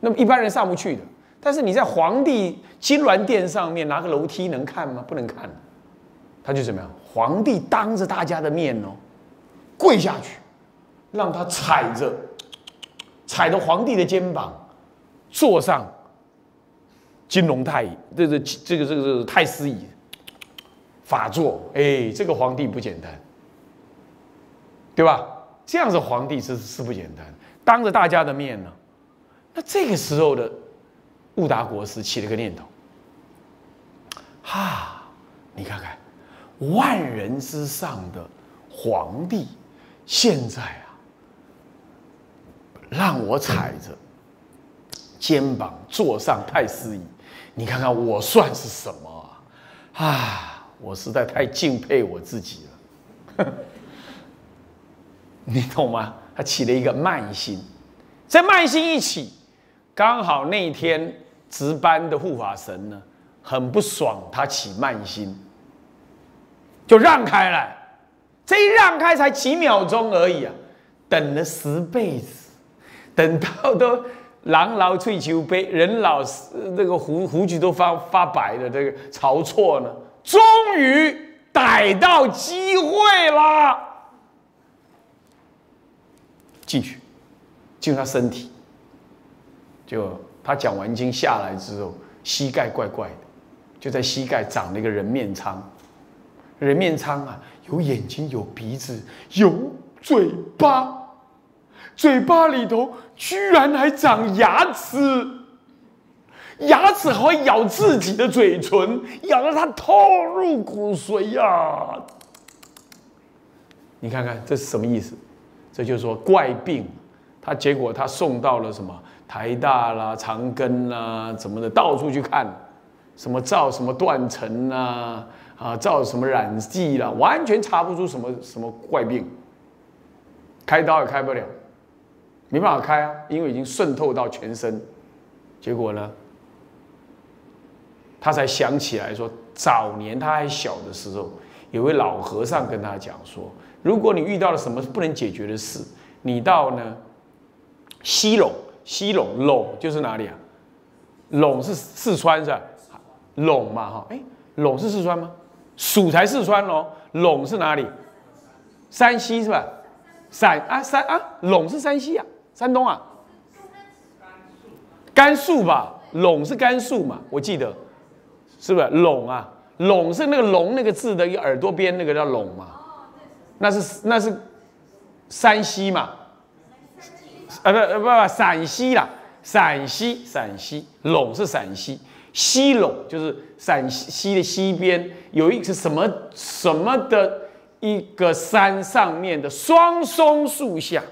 那么一般人上不去的。 但是你在皇帝金銮殿上面拿个楼梯能看吗？不能看，他就怎么样？皇帝当着大家的面哦，跪下去，让他踩着皇帝的肩膀，坐上金龙太椅，这个太师椅，法座。哎，这个皇帝不简单，对吧？这样子皇帝是不简单，当着大家的面呢、啊。那这个时候的。 悟达国师起了个念头，哈，你看看，万人之上的皇帝，现在啊，让我踩着肩膀坐上太师椅，你看看我算是什么啊？啊，我实在太敬佩我自己了，你懂吗？他起了一个慢心，这慢心一起，刚好那一天。 值班的护法神呢，很不爽，他起慢心，就让开来。这一让开才几秒钟而已啊，等了10辈子，等到都狼老翠球杯，人老那个胡须都发白了，这个晁错呢，终于逮到机会啦，进入他身体，就。 他讲完经下来之后，膝盖怪怪的，就在膝盖长了一个人面疮。人面疮啊，有眼睛，有鼻子，有嘴巴，嘴巴里头居然还长牙齿，牙齿还会咬自己的嘴唇，咬得他痛入骨髓呀、啊！你看看这是什么意思？这就是说怪病。他结果他送到了什么？ 台大啦、长庚啦，怎么的，到处去看，什么造什么断层啦，啊，造什么染剂啦，完全查不出什么怪病，开刀也开不了，没办法开啊，因为已经渗透到全身。结果呢，他才想起来说，早年他还小的时候，有位老和尚跟他讲说，如果你遇到了什么不能解决的事，你到呢西陇。 西陇陇就是哪里啊？陇是四川是吧？陇嘛哈，哎，陇是四川吗？蜀才四川哦。陇是哪里？山西是吧？陇是山西啊，山东啊，甘肃吧？陇是甘肃嘛？我记得是不是陇啊？陇是那个龙那个字的一个耳朵边那个叫陇嘛？那是山西嘛？ 不，陕西啦，陕西，陇是陕西，西陇就是陕西的西边有一个什么的一个山上面的双松树下，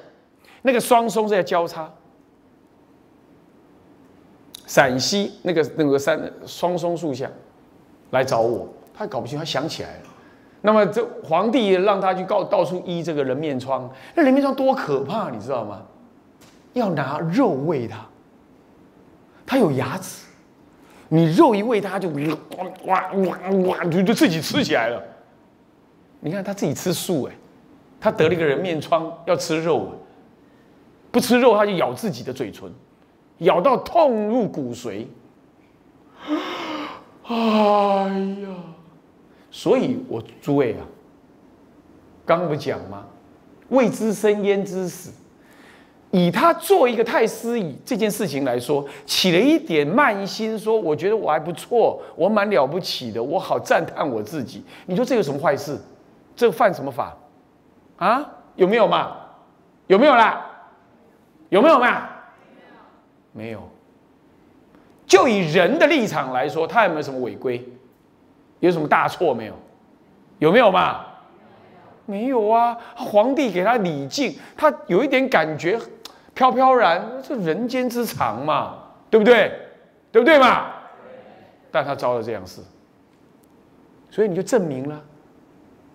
那个双松是在交叉，陕西那个山双松树下来找我，他搞不清，他想起来了。那么这皇帝让他去到处医这个人面疮，那人面疮多可怕，你知道吗？ 要拿肉喂它，它有牙齿，你肉一喂它就哇，就自己吃起来了。你看它自己吃素哎，它得了一个人面疮，要吃肉，不吃肉它就咬自己的嘴唇，咬到痛入骨髓。哎呀，所以我诸位啊，刚不讲吗？未知生焉知死。以他做一个太师椅这件事情来说，起了一点慢心，说我觉得我还不错，我蛮了不起的，我好赞叹我自己。你说这有什么坏事？这犯什么法啊？有没有嘛？有没有啦？有没有嘛？没有。就以人的立场来说，他有没有什么违规？有什么大错没有？有没有嘛？没有啊。皇帝给他礼敬，他有一点感觉。 飘飘然，这人间之常嘛，对不对？对不对嘛？但他遭了这样事，所以你就证明了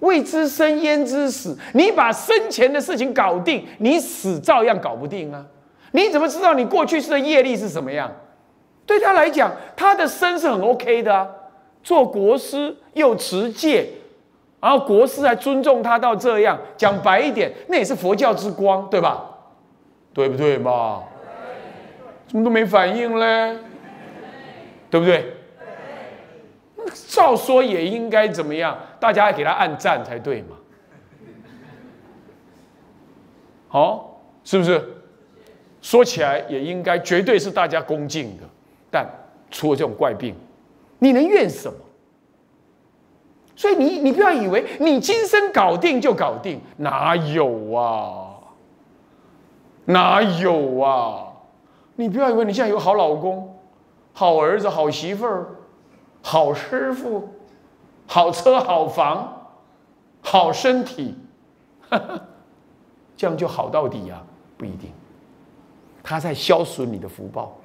未知生焉知死？你把生前的事情搞定，你死照样搞不定啊！你怎么知道你过去世的业力是什么样？对他来讲，他的生是很 OK 的啊，做国师又持戒，然后国师还尊重他到这样。讲白一点，那也是佛教之光，对吧？ 对不对嘛？怎么都没反应嘞？对不对？那照说也应该怎么样？大家给他按赞才对嘛？好、哦，是不是？说起来也应该，绝对是大家恭敬的。但出了这种怪病，你能怨什么？所以你不要以为你今生搞定就搞定，哪有啊？ 哪有啊！你不要以为你现在有好老公、好儿子、好媳妇儿、好师傅、好车、好房、好身体，呵呵这样就好到底啊？不一定，他在消损你的福报，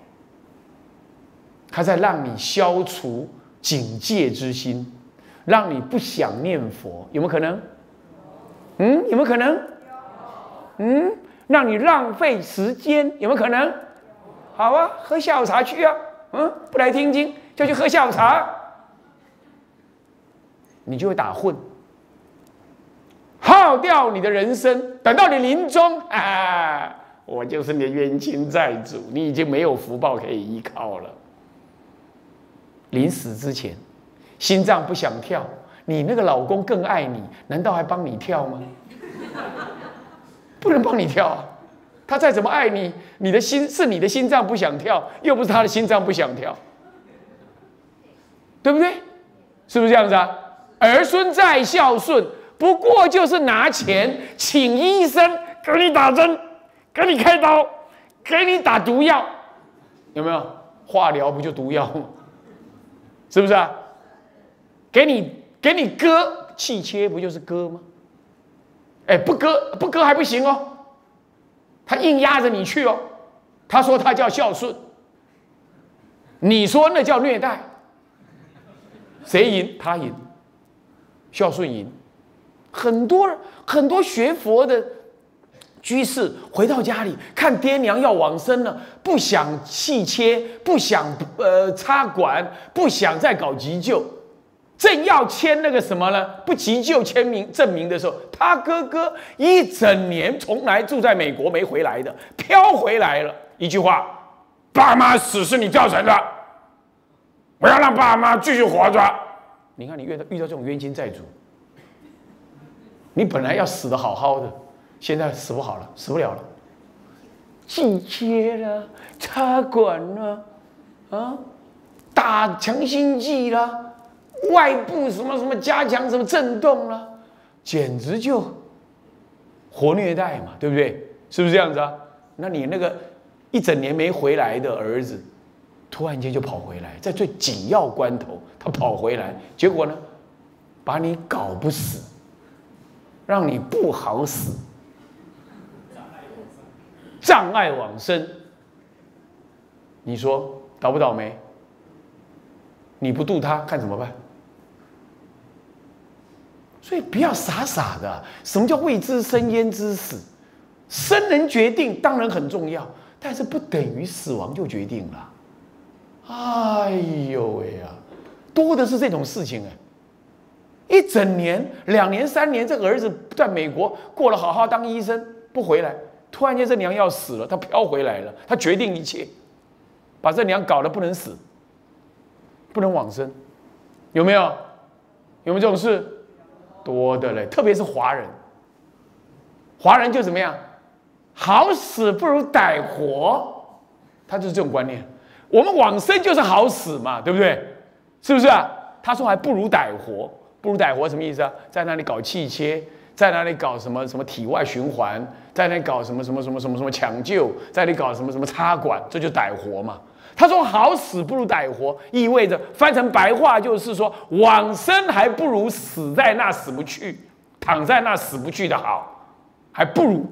他在让你消除警戒之心，让你不想念佛，有没有可能？嗯，有没有可能？嗯。 让你浪费时间，有没有可能？好啊，喝下午茶去啊！嗯，不来听经就去喝下午茶，你就会打混，耗掉你的人生。等到你临终啊，我就是你的冤亲债主，你已经没有福报可以依靠了。临死之前，心脏不想跳，你那个老公更爱你，难道还帮你跳吗？不能帮你跳啊！他再怎么爱你，你的心是你的心脏不想跳，又不是他的心脏不想跳，对不对？是不是这样子啊？儿孙再孝顺，不过就是拿钱请医生给你打针，给你开刀，给你打毒药，有没有？化疗不就毒药吗？是不是啊？给你割气切，不就是割吗？ 哎，不割还不行哦，他硬压着你去哦。他说他叫孝顺，你说那叫虐待。谁赢？他赢，孝顺赢。很多学佛的居士回到家里，看爹娘要往生了，不想气切，不想插管，不想再搞急救。 正要签那个什么呢？不急救签名证明的时候，他哥哥一整年从来住在美国没回来的，飘回来了。一句话，爸妈死是你造成的，我要让爸妈继续活着。你看你遇到这种冤亲债主，你本来要死得好好的，现在死不好了，死不了了，气切啦，插管啦，啊，打强心剂啦。 外部什么什么加强什么震动啦、啊，简直就活虐待嘛，对不对？是不是这样子啊？那你那个一整年没回来的儿子，突然间就跑回来，在最紧要关头他跑回来，结果呢，把你搞不死，让你不好死，障碍往生。你说倒不倒霉？你不度他，看怎么办？ 所以不要傻傻的、啊。什么叫未知生焉知死？生能决定，当然很重要，但是不等于死亡就决定了。哎呦喂呀、啊，多的是这种事情哎、欸！一整年、2年、3年，这个儿子在美国过了好好当医生，不回来，突然间这娘要死了，他飘回来了，他决定一切，把这娘搞得不能死，不能往生，有没有？有没有这种事？ 多的嘞，特别是华人，华人就怎么样，好死不如歹活，他就是这种观念。我们往生就是好死嘛，对不对？是不是啊？他说还不如歹活，不如歹活什么意思啊？在那里搞气切，在那里搞什么什么体外循环，在那里搞什么什么什么什么什么抢救，在那里搞什么什么插管，这就歹活嘛。他说好死不如歹活，意味着翻成白话就是说，往生还不如死在那死不去，躺在那死不去的好，还不如。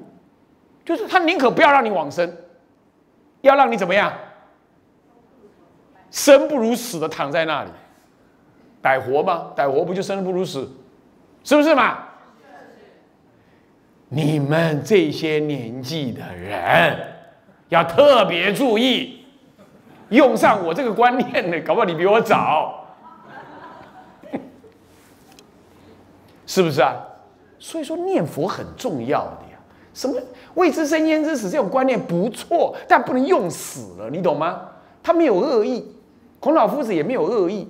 就是他宁可不要让你往生，要让你怎么样？生不如死的躺在那里，歹活吗？歹活不就生不如死，是不是嘛？你们这些年纪的人要特别注意，用上我这个观念的，搞不好你比我早，是不是啊？所以说念佛很重要的。 什么未知生焉知死这种观念不错，但不能用死了，你懂吗？他没有恶意，孔老夫子也没有恶意，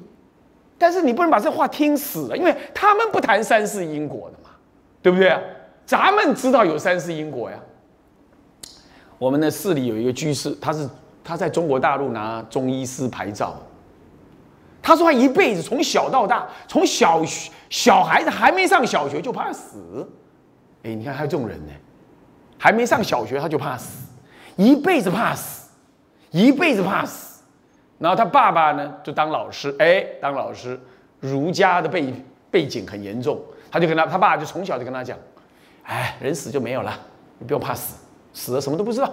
但是你不能把这话听死了，因为他们不谈三世因果的嘛，对不对啊？咱们知道有三世因果呀。我们的寺里有一个居士，他在中国大陆拿中医师牌照，他说他一辈子从小到大，从小孩子还没上小学就怕死，哎，你看还有这种人呢。 还没上小学他就怕死，一辈子怕死，一辈子怕死。然后他爸爸呢就当老师，哎，当老师，儒家的背景很严重，他就跟他爸就从小就跟他讲，哎，人死就没有了，你不用怕死，死了什么都不知道。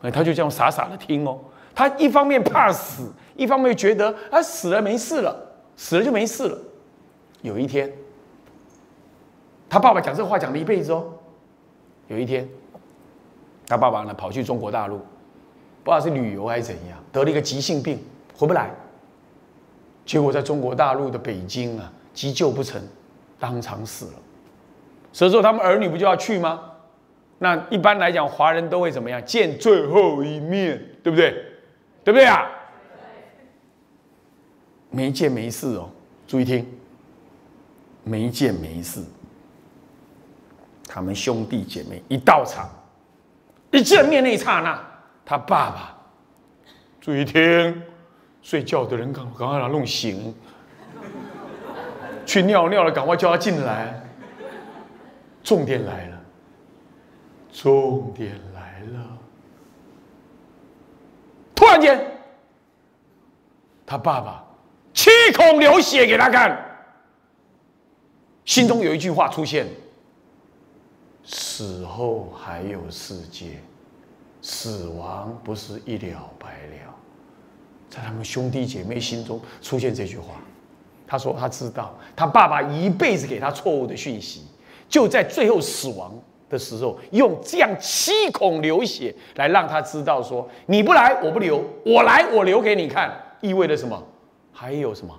哎，他就这样傻傻的听哦。他一方面怕死，一方面觉得他死了没事了，死了就没事了。有一天，他爸爸讲这话讲了一辈子哦。 有一天，他爸爸呢跑去中国大陆，不知道是旅游还是怎样，得了一个急性病，回不来。结果在中国大陆的北京啊，急救不成，当场死了。所以说他们儿女不就要去吗？那一般来讲，华人都会怎么样？见最后一面，对不对？对不对啊？没见没事哦，注意听，没见没事。 他们兄弟姐妹一到场，一见面那一刹那，他爸爸注意听，睡觉的人赶快把他弄醒，去尿尿了赶快叫他进来。重点来了，重点来了！突然间，他爸爸七孔流血给他看，心中有一句话出现。 死后还有世界，死亡不是一了百了，在他们兄弟姐妹心中出现这句话。他说他知道，他爸爸一辈子给他错误的讯息，就在最后死亡的时候，用这样七孔流血来让他知道说：你不来我不留，我来我留给你看，意味着什么？还有什么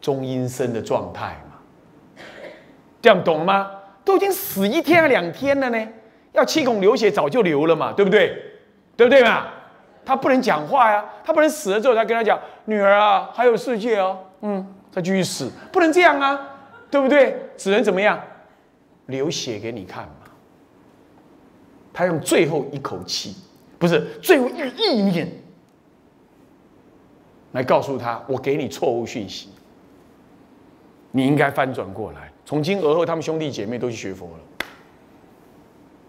中阴身的状态嘛？这样懂吗？ 都已经死一天啊2天了呢，要七孔流血早就流了嘛，对不对？对不对嘛？他不能讲话呀，他不能死了之后才跟他讲，女儿啊，还有世界哦，嗯，再继续死，不能这样啊，对不对？只能怎么样，流血给你看嘛。他用最后一口气，不是最后一个意念，来告诉他，我给你错误讯息，你应该翻转过来。 从今而后，他们兄弟姐妹都去学佛了。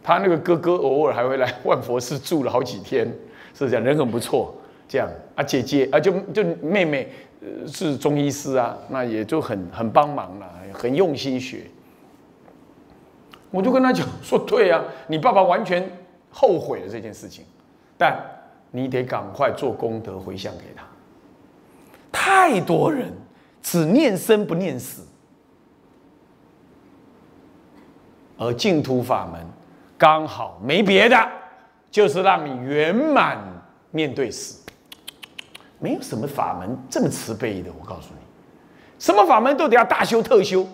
他那个哥哥偶尔还会来万佛寺住了好几天，是这样，人很不错。这样啊，姐姐啊，就妹妹，是中医师啊，那也就很帮忙了，很用心学。我就跟他讲说，对啊，你爸爸完全后悔了这件事情，但你得赶快做功德回向给他。太多人只念生不念死。 而净土法门刚好没别的，就是让你圆满面对死。没有什么法门这么慈悲的，我告诉你，什么法门都得要大修特修，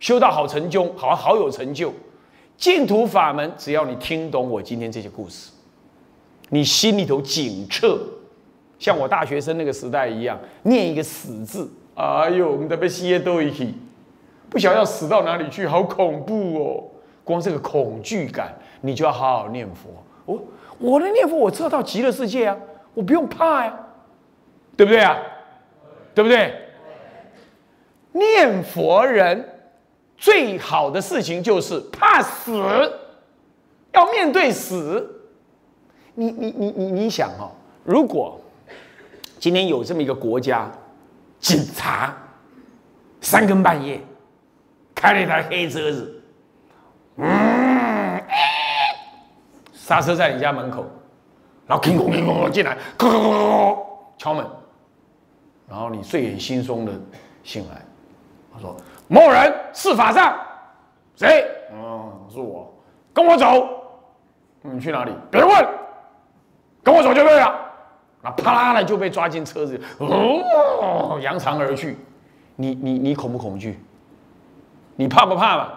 修到好成就，好有成就。净土法门，只要你听懂我今天这些故事，你心里头警彻，像我大学生那个时代一样，念一个死字，哎呦，我们得被吸血都一起。 不晓得要死到哪里去，好恐怖哦！光这个恐惧感，你就要好好念佛。我的念佛，我知道极乐世界啊，我不用怕呀、啊，对不对啊？对不对？念佛人最好的事情就是怕死，要面对死。你想哦，如果今天有这么一个国家，警察三更半夜开了一台黑车子，刹车在你家门口，然后叮咚叮咚进来，咯咯咯咯敲门，然后你睡眼惺忪的醒来，他说某人是法上，谁？是我，跟我走。你去哪里？别问，跟我走就对了。那啪啦的就被抓进车子，扬长而去。你恐不恐惧？你怕不怕嘛？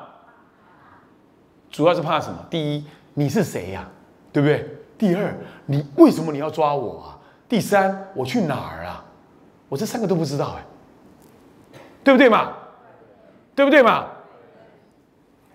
主要是怕什么？第一，你是谁呀、啊？对不对？第二，你为什么你要抓我啊？第三，我去哪儿啊？我这三个都不知道哎，对不对嘛？对不对嘛？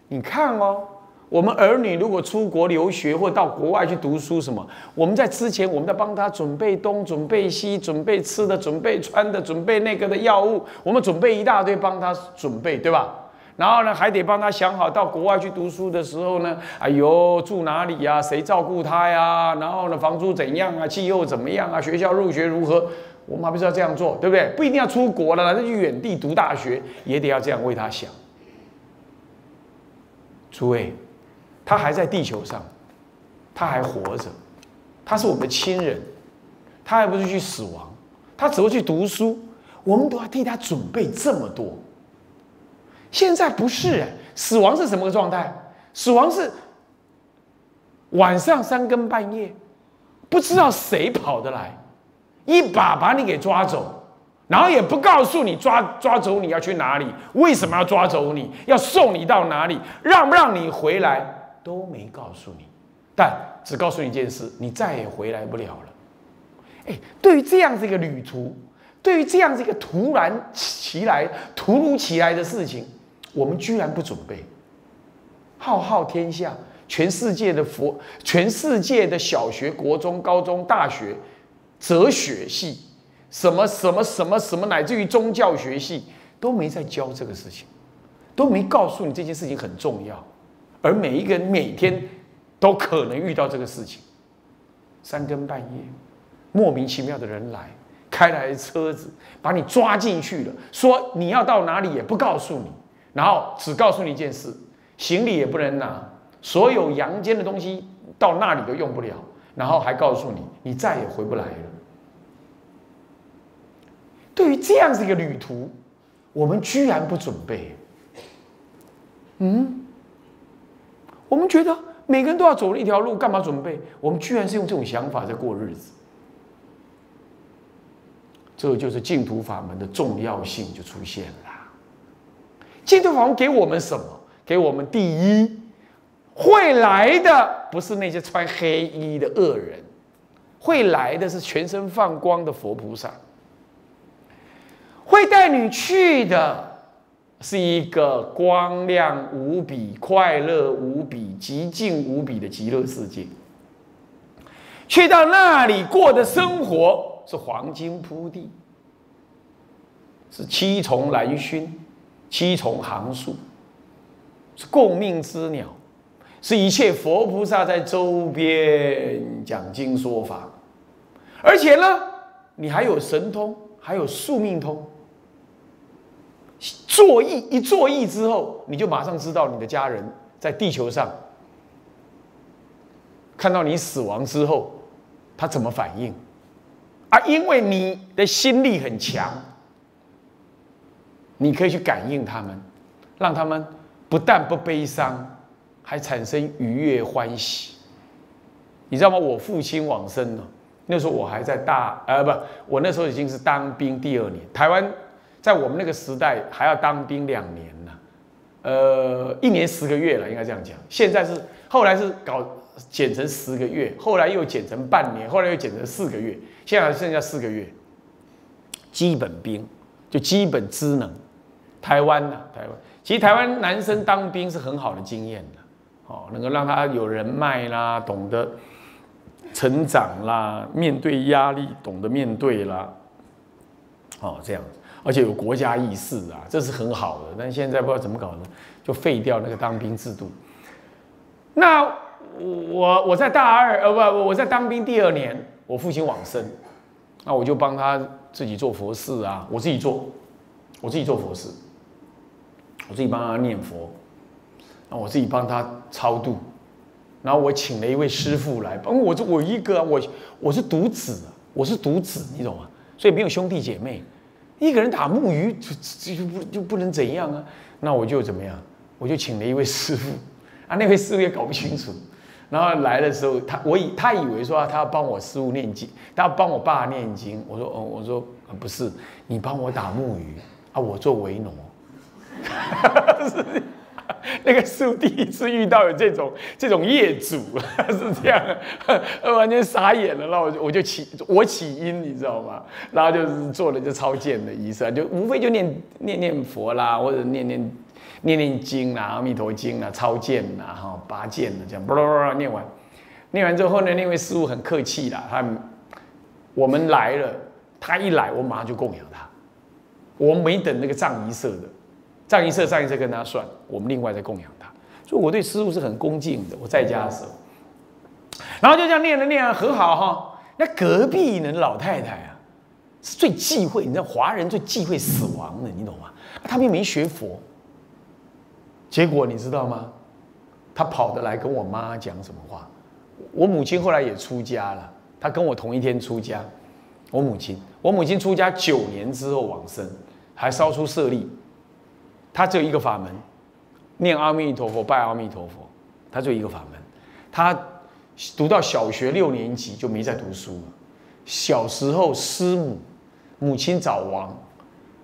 你看哦，我们儿女如果出国留学或到国外去读书什么，我们在之前我们在帮他准备东、准备西、准备吃的、准备穿的、准备那个的药物，我们准备一大堆帮他准备，对吧？然后呢，还得帮他想好，到国外去读书的时候呢，哎呦，住哪里呀、啊？谁照顾他呀？然后呢，房租怎样啊？气候怎么样啊？学校入学如何？我们还不是要这样做，对不对？不一定要出国了，那去远地读大学也得要这样为他想。诸位，他还在地球上，他还活着，他是我们的亲人，他还不是去死亡，他只会去读书，我们都要替他准备这么多。现在不是、欸，死亡是什么个状态？死亡是晚上三更半夜，不知道谁跑得来，一把把你给抓走，然后也不告诉你抓走你要去哪里，为什么要抓走你，要送你到哪里，让不让你回来都没告诉你，但只告诉你一件事，你再也回来不了了。哎，对于这样子一个旅途，对于这样子一个突如其来的事情，我们居然不准备，浩浩天下，全世界的小学、国中、高中、大学，哲学系，什么，乃至于宗教学系，都没在教这个事情，都没告诉你这件事情很重要。而每一个人每天都可能遇到这个事情，三更半夜，莫名其妙的人来，开来的车子把你抓进去了，说你要到哪里也不告诉你，然后只告诉你一件事，行李也不能拿。所有阳间的东西到那里都用不了，然后还告诉你，你再也回不来了。对于这样子一个旅途，我们居然不准备。我们觉得每个人都要走一条路，干嘛准备？我们居然是用这种想法在过日子，这就是净土法门的重要性就出现了。净土法门给我们什么？给我们第一，会来的不是那些穿黑衣的恶人，会来的是全身放光的佛菩萨。会带你去的是一个光亮无比、快乐无比、极静无比的极乐世界。去到那里过的生活是黄金铺地，是七重兰熏，七重行树，是共命之鸟。是一切佛菩萨在周边讲经说法，而且呢，你还有神通，还有宿命通。一作意之后，你就马上知道你的家人在地球上看到你死亡之后，他怎么反应啊？因为你的心力很强，你可以去感应他们，让他们不但不悲伤，还产生愉悦欢喜，你知道吗？我父亲往生了，那时候我还在我那时候已经是当兵第2年。台湾在我们那个时代还要当兵2年呢，1年10个月了，应该这样讲。现在是后来是减成10个月，后来又减成半年，后来又减成4个月，现在还剩下4个月。基本兵就基本职能，台湾呢，台湾其实台湾男生当兵是很好的经验的。哦，能够让他有人脉啦，懂得成长啦，面对压力懂得面对啦，哦，这样子，而且有国家意识啊，这是很好的。但现在不知道怎么搞的，就废掉那个当兵制度。那我在大二我在当兵第二年，我父亲往生，那我就帮他自己做佛事啊，我自己做佛事，我自己帮他念佛。 我自己帮他超度，然后我请了一位师父来帮我。我一个我是独子，你懂吗？所以没有兄弟姐妹，一个人打木鱼就不能怎样啊。那我就怎么样？我就请了一位师父啊，那位师父也搞不清楚。然后来的时候，他以为说他要帮我师父念经，他要帮我爸念经。我说不是，你帮我打木鱼啊，我做为农。那个师父第一次遇到有这种业主是这样，完全傻眼了。然后我就起因，你知道吗？然后就是做了就超贱的仪式，就无非就念佛啦，或者念经啦，阿弥陀经啦，超贱啦，哈，拔剑的这样，啵啵啵念完之后呢，那位师父很客气啦，我们来了，他一来我马上就供养他，我没等那个葬仪社的。 上一次跟他算，我们另外再供养他，所以我对师父是很恭敬的。我在家的时候，然后就这样念了，很好哈。那隔壁呢老太太啊，是最忌讳，你知道华人最忌讳死亡的，你懂吗？他们没学佛，结果你知道吗？他跑得来跟我妈讲什么话？我母亲后来也出家了，她跟我同一天出家。我母亲出家9年之后往生，还烧出舍利。 他只有一个法门，念阿弥陀佛，拜阿弥陀佛。他只有一个法门，他读到小学6年级就没再读书了。小时候师母亲早亡，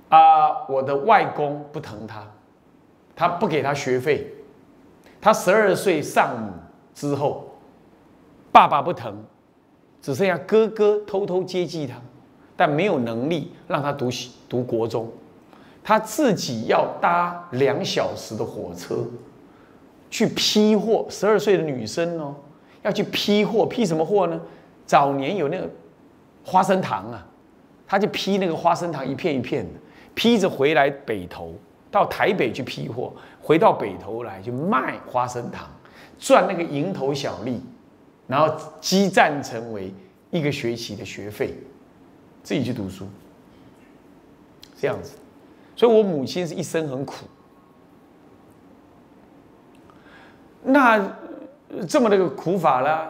啊，我的外公不疼他，他不给他学费。他12岁丧母之后，爸爸不疼，只剩下哥哥偷偷接济他，但没有能力让他读国中。 他自己要搭2小时的火车去批货，12岁的女生哦，要去批货，批什么货呢？早年有那个花生糖啊，他就批那个花生糖一片一片的，批着回来北投，到台北去批货，回到北投来就卖花生糖，赚那个蝇头小利，然后积攒成为一个学期的学费，自己去读书，这样子。 所以，我母亲是一生很苦。那这么那个苦法啦，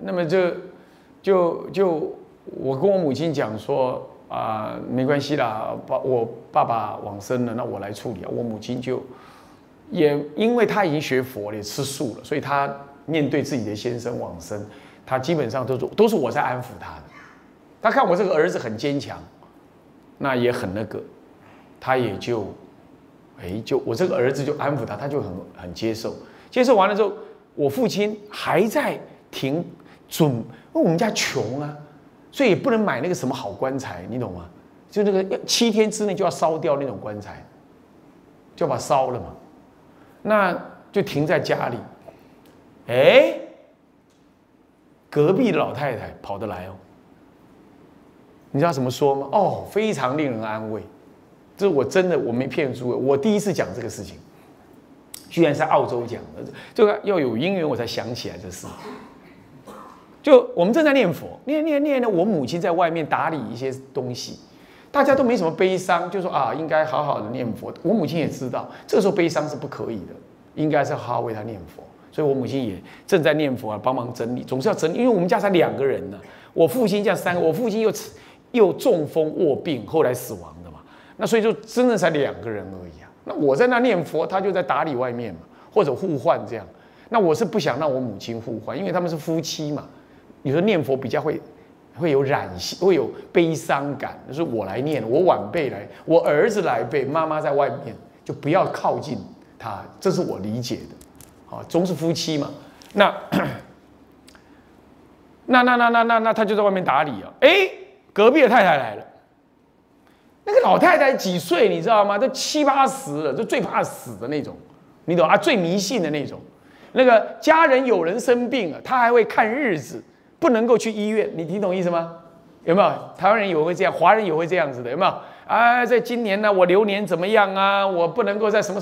那么就我跟我母亲讲说啊、没关系啦，我爸爸往生了，那我来处理。我母亲就也因为她已经学佛了，也吃素了，所以她面对自己的先生往生，她基本上都是我在安抚她的。她看我这个儿子很坚强，那也很那个。 他也就，我这个儿子就安抚他，他就很接受。接受完了之后，我父亲还在停准，因为我们家穷啊，所以也不能买那个什么好棺材，你懂吗？就那个7天之内就要烧掉那种棺材，就把它烧了嘛。那就停在家里。哎，隔壁的老太太跑得来哦，你知道怎么说吗？哦，非常令人安慰。 这我真的没骗诸位，我第一次讲这个事情，居然在澳洲讲的，这个要有因缘我才想起来这事。就我们正在念佛，念呢，我母亲在外面打理一些东西，大家都没什么悲伤，就说啊，应该好好的念佛。我母亲也知道，这个时候悲伤是不可以的，应该是好好为她念佛。所以我母亲也正在念佛啊，帮忙整理，总是要整理，因为我们家才2个人呢、啊，我父亲这样3个，我父亲又中风卧病，后来死亡的。 那所以就真的才2个人而已啊！那我在那念佛，他就在打理外面嘛，或者互换这样。那我是不想让我母亲互换，因为他们是夫妻嘛。你说念佛比较会有染心，会有悲伤感，就是我来念，我晚辈来，我儿子来背，妈妈在外面就不要靠近他，这是我理解的。啊，总是夫妻嘛。那他就在外面打理啊。哎，隔壁的太太来了。 那个老太太几岁，你知道吗？都70、80了，就最怕死的那种，你懂啊？最迷信的那种。那个家人有人生病了，他还会看日子，不能够去医院。你听懂意思吗？有没有？台湾人也会这样，华人也会这样子的，有没有？啊，在今年呢，我流年怎么样啊？我不能够在什么，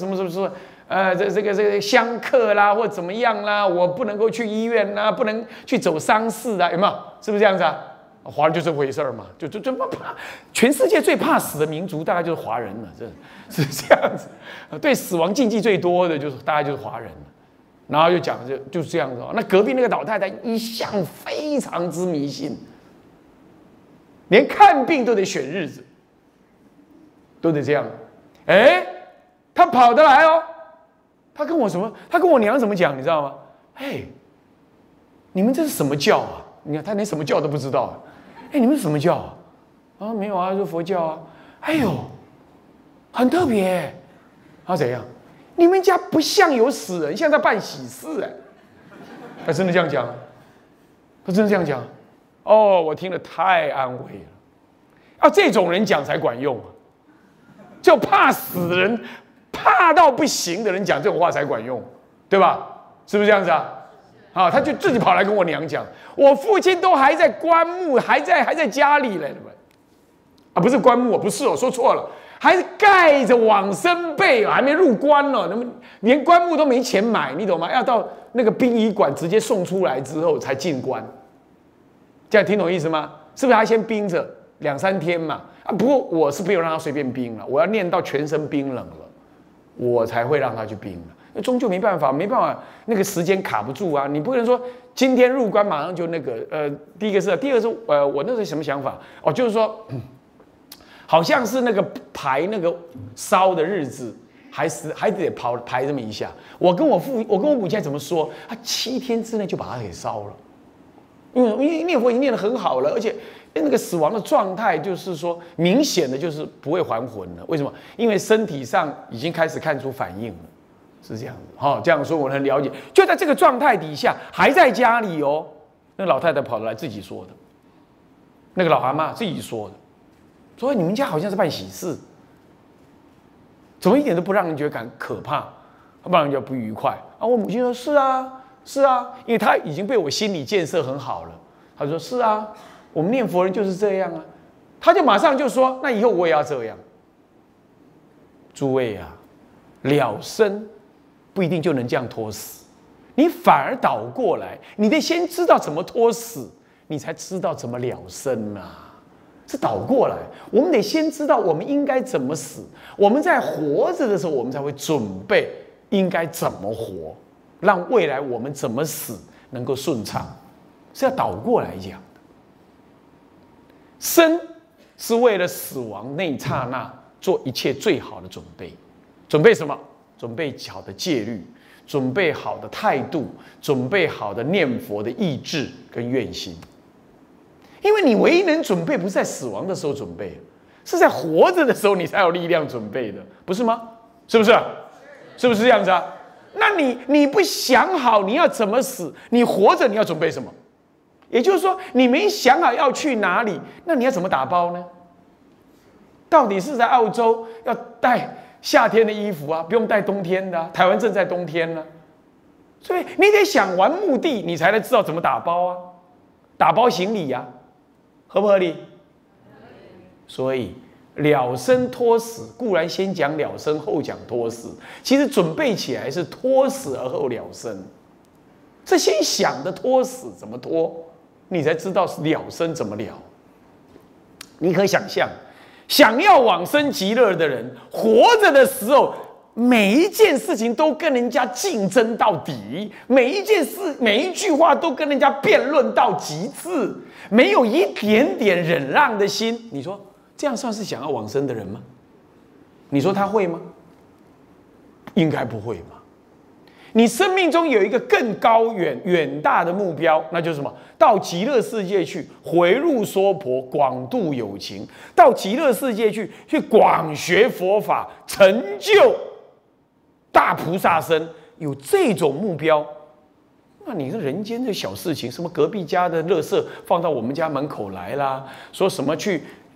这个相克啦，或怎么样啦，我不能够去医院啦，不能去走丧事啊，有没有？是不是这样子啊？华人就这回事嘛，就怕，全世界最怕死的民族大概就是华人了，这是这样子，对死亡禁忌最多的就是大概就是华人了。然后就讲就是这样子哦。那隔壁那个老太太一向非常之迷信，连看病都得选日子。 都得这样，哎，他跑得来哦，他跟我娘怎么讲，你知道吗？哎，你们这是什么教啊？你看他连什么教都不知道、啊，哎，你们是什么教啊？啊，没有啊，就佛教啊。哎呦，很特别、欸，他、啊、怎样？你们家不像有死人，像在办喜事哎、欸。他真的这样讲，他真的这样讲，哦，我听了太安慰了。啊，这种人讲才管用啊。 就怕死的人，怕到不行的人讲这种话才管用，对吧？是不是这样子啊？啊，他就自己跑来跟我娘讲，我父亲都还在棺木，还在家里嘞，啊，不是棺木，不是我说错了，还是盖着往生被，还没入棺呢，那么连棺木都没钱买，你懂吗？要到那个殡仪馆直接送出来之后才进棺，这样听懂意思吗？是不是还先冰着2、3天嘛？ 啊，不过我是不有让他随便冰了，我要念到全身冰冷了，我才会让他去冰了。那终究没办法，那个时间卡不住啊！你不能说今天入关马上就那个第一个是，第二个是我那时候什么想法哦，就是说，好像是那个排那个烧的日子，还得排这么一下。我跟我母亲怎么说？她7天之内就把它给烧了，因为念佛已经念得很好了，而且。 那个死亡的状态，就是说明显的就是不会还魂了。为什么？因为身体上已经开始看出反应了，是这样子。好、哦，这样说我很了解。就在这个状态底下，还在家里哦。那个老太太跑来自己说的，那个老阿嬷自己说的，说你们家好像是办喜事，怎么一点都不让人觉得感可怕，不让人觉得不愉快啊？我母亲说：“是啊，是啊，因为她已经被我心理建设很好了。”她说：“是啊。” 我们念佛人就是这样啊，他就马上就说：“那以后我也要这样。”诸位啊，了生不一定就能这样脱死，你反而倒过来，你得先知道怎么脱死，你才知道怎么了生啊。是倒过来，我们得先知道我们应该怎么死，我们在活着的时候，我们才会准备应该怎么活，让未来我们怎么死能够顺畅，是要倒过来讲。 生是为了死亡那一刹那做一切最好的准备，准备什么？准备好的戒律，准备好的态度，准备好的念佛的意志跟愿心。因为你唯一能准备，不是在死亡的时候准备，是在活着的时候你才有力量准备的，不是吗？是不是？是不是这样子啊？那你不想好你要怎么死，你活着你要准备什么？ 也就是说，你没想好要去哪里，那你要怎么打包呢？到底是在澳洲要带夏天的衣服啊，不用带冬天的、啊。台湾正在冬天呢、啊，所以你得想完目的，你才能知道怎么打包啊，打包行李呀、啊，合不合理？所以了生脱死固然先讲了生，后讲脱死，其实准备起来是脱死而后了生，是先想的脱死怎么脱。 你才知道了生怎么了。你可想象，想要往生极乐的人，活着的时候，每一件事情都跟人家竞争到底，每一件事、每一句话都跟人家辩论到极致，没有一点点忍让的心。你说这样算是想要往生的人吗？你说他会吗？应该不会嘛。 你生命中有一个更高远大的目标，那就是什么？到极乐世界去，回入娑婆，广度有情；到极乐世界去，去广学佛法，成就大菩萨身。有这种目标，那你这人间的小事情，什么隔壁家的垃圾放到我们家门口来啦，说什么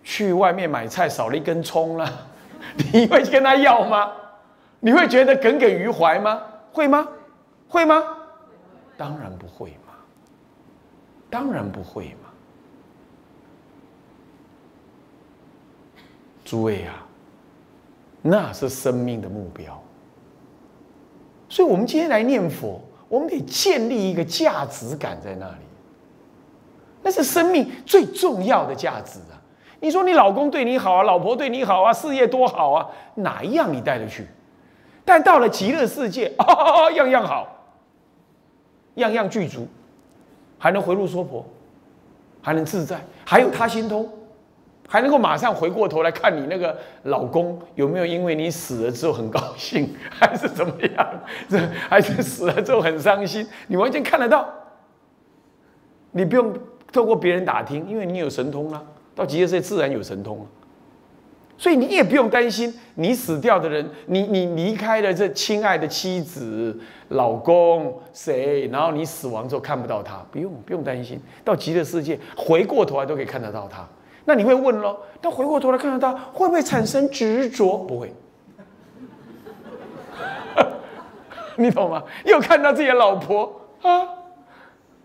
去外面买菜少了一根葱啦，你会跟他要吗？你会觉得耿耿于怀吗？ 会吗？会吗？当然不会嘛，当然不会嘛。诸位啊，那是生命的目标。所以，我们今天来念佛，我们得建立一个价值感在那里，那是生命最重要的价值啊！你说你老公对你好啊，老婆对你好啊，事业多好啊，哪一样你带得去？但到了极乐世界，样样好，样样具足，还能回入娑婆，还能自在，还有他心通，还能够马上回过头来看你那个老公有没有因为你死了之后很高兴，还是怎么样？还是死了之后很伤心？你完全看得到，你不用透过别人打听，因为你有神通啦、啊。到极乐世界自然有神通啊，所以你也不用担心，你死掉的人，你离开了这亲爱的妻子、老公谁，然后你死亡之后看不到他，不用担心。到极乐世界回过头来都可以看得到他，那你会问咯，那回过头来看到他会不会产生执着？不会，你懂吗？又看到自己的老婆啊。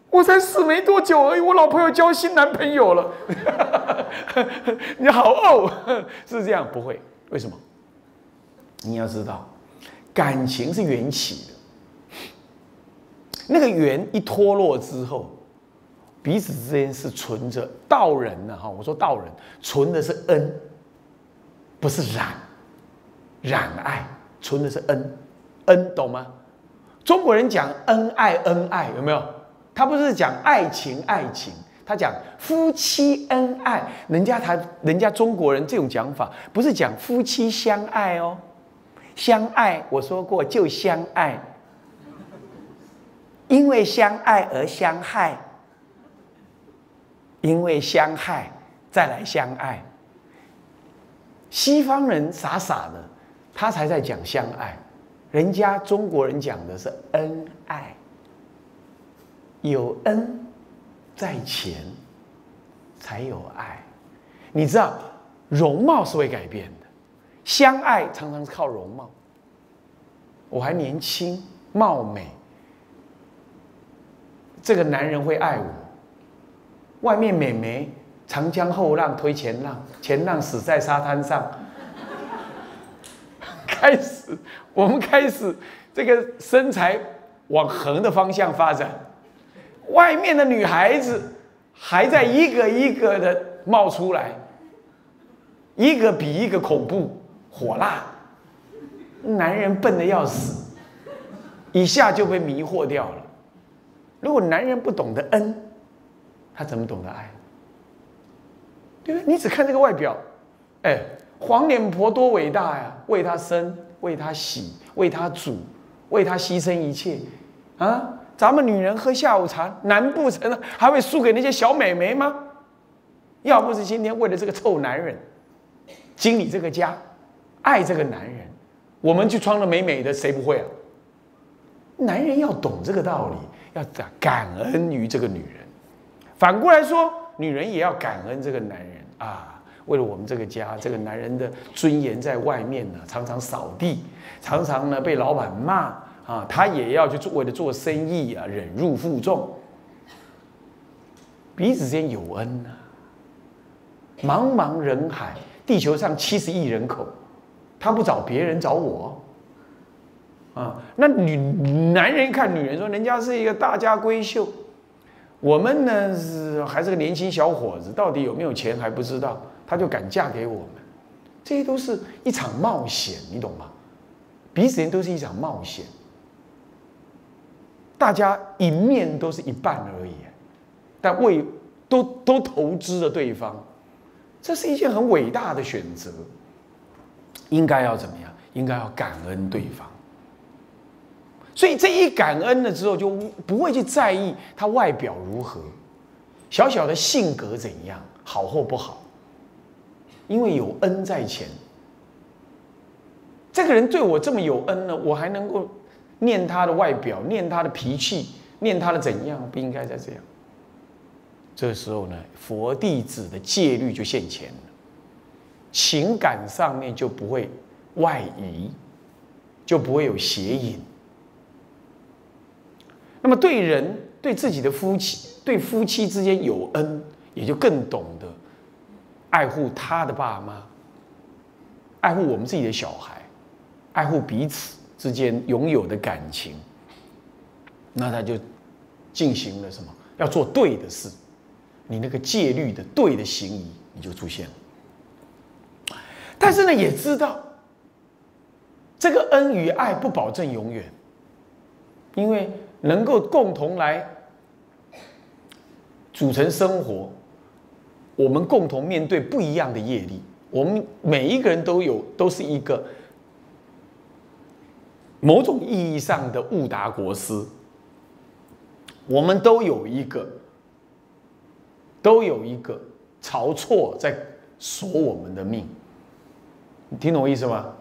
我才死没多久而已，我老婆又交新男朋友了，你好哦，是这样不会？为什么？你要知道，感情是缘起的，那个缘一脱落之后，彼此之间是存着道人呢，哈，我说道人存的是恩，不是染爱，存的是恩，懂吗？中国人讲恩爱，有没有？他不是讲爱情，他讲夫妻恩爱，人家中国人这种讲法，不是讲夫妻相爱哦，相爱我说过就相爱，因为相爱而相害，因为相害再来相爱，西方人傻傻的，他才在讲相爱，人家中国人讲的是恩爱。有恩在前，才有爱。你知道，容貌是会改变的，相爱常常靠容貌。我还年轻，貌美，这个男人会爱我。外面美眉，长江后浪推前浪，前浪死在沙滩上。我们开始这个身材往横的方向发展。外面的女孩子还在一个一个的冒出来，一个比一个恐怖火辣，男人笨得要死，一下就被迷惑掉了。如果男人不懂得恩，他怎么懂得爱？对不对？你只看这个外表，哎，黄脸婆多伟大呀！为他生，为他洗，为他煮，为他牺牲一切，啊！咱们女人喝下午茶，难不成还会输给那些小美眉吗？要不是今天为了这个臭男人，经理这个家，爱这个男人，我们去穿了美美的，谁不会啊？男人要懂这个道理，要感恩于这个女人。反过来说，女人也要感恩这个男人啊！为了我们这个家，这个男人的尊严在外面呢，常常扫地，常常呢被老板骂。啊，他也要去做，为了做生意啊，忍辱负重。彼此之间有恩啊。茫茫人海，地球上70亿人口，他不找别人，找我。啊，那男人看女人说，人家是一个大家闺秀，我们呢是还是个年轻小伙子，到底有没有钱还不知道，他就敢嫁给我们，这些都是一场冒险，你懂吗？彼此之间都是一场冒险。大家一面都是一半而已，但都投资了对方，这是一件很伟大的选择。应该要怎么样？应该要感恩对方。所以这一感恩了之后，就不会去在意他外表如何，小小的性格怎样，好或不好，因为有恩在前。这个人对我这么有恩了，我还能够。念他的外表，念他的脾气，念他的怎样，不应该再这样。这时候呢，佛弟子的戒律就现前了，情感上面就不会外移，就不会有邪淫。那么对人、对自己的夫妻、对夫妻之间有恩，也就更懂得爱护他的爸妈，爱护我们自己的小孩，爱护彼此之间拥有的感情。那他就进行了什么？要做对的事，你那个戒律的对的行仪，你就出现了。 但是呢，也知道这个恩与爱不保证永远，因为能够共同来组成生活，我们共同面对不一样的业力。我们每一个人都是一个某种意义上的悟达国师，我们都有一个晁错在锁我们的命。 你听懂我意思吗？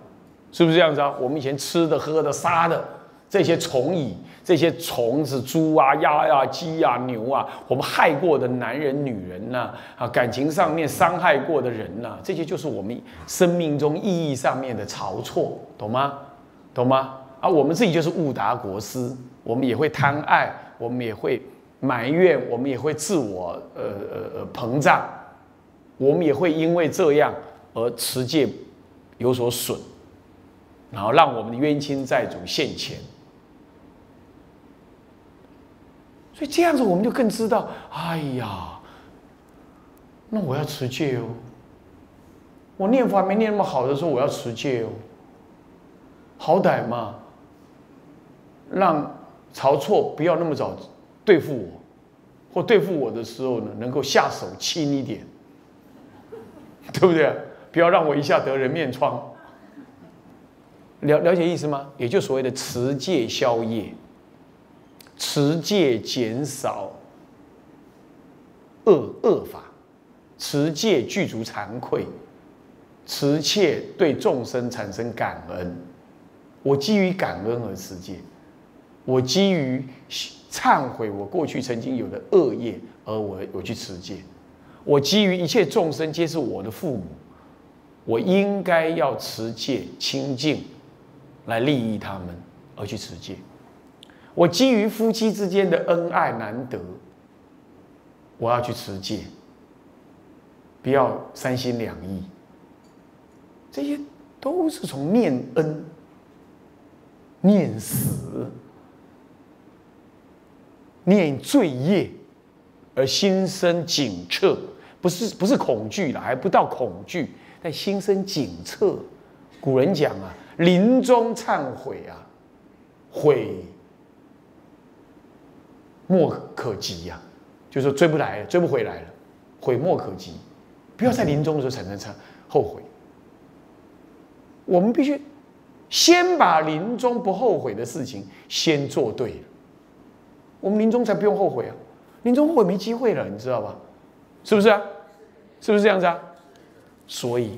是不是这样子啊？我们以前吃的、喝的、杀的这些虫蚁、这些虫子、猪啊、鸭啊、鸡啊、牛啊，我们害过的男人、女人呐，啊，感情上面伤害过的人呐，这些就是我们生命中意义上面的晁错，懂吗？懂吗？啊，我们自己就是悟达国师，我们也会贪爱，我们也会埋怨，我们也会自我膨胀，我们也会因为这样而持戒 有所损，然后让我们的冤亲债主现前，所以这样子我们就更知道，哎呀，那我要持戒哦。我念佛还没念那么好的时候，我要持戒哦。好歹嘛，让晁错不要那么早对付我，或对付我的时候呢，能够下手轻一点，对不对？ 不要让我一下得人面疮，了解意思吗？也就所谓的持戒消业，持戒减少恶法，持戒具足惭愧，持戒对众生产生感恩。我基于感恩而持戒，我基于忏悔我过去曾经有的恶业而我去持戒，我基于一切众生皆是我的父母。 我应该要持戒清净，来利益他们而去持戒。我基于夫妻之间的恩爱难得，我要去持戒，不要三心两意。这些都是从念恩、念死、念罪业而心生警策，不是恐惧了，还不到恐惧。 在心生警策，古人讲啊，临终忏悔啊，悔莫可及呀、啊，就是说追不来了，追不回来了，悔莫可及。不要在临终的时候产生后悔。我们必须先把临终不后悔的事情先做对了，我们临终才不用后悔啊，临终后悔没机会了，你知道吧？是不是啊？是不是这样子啊？ 所以，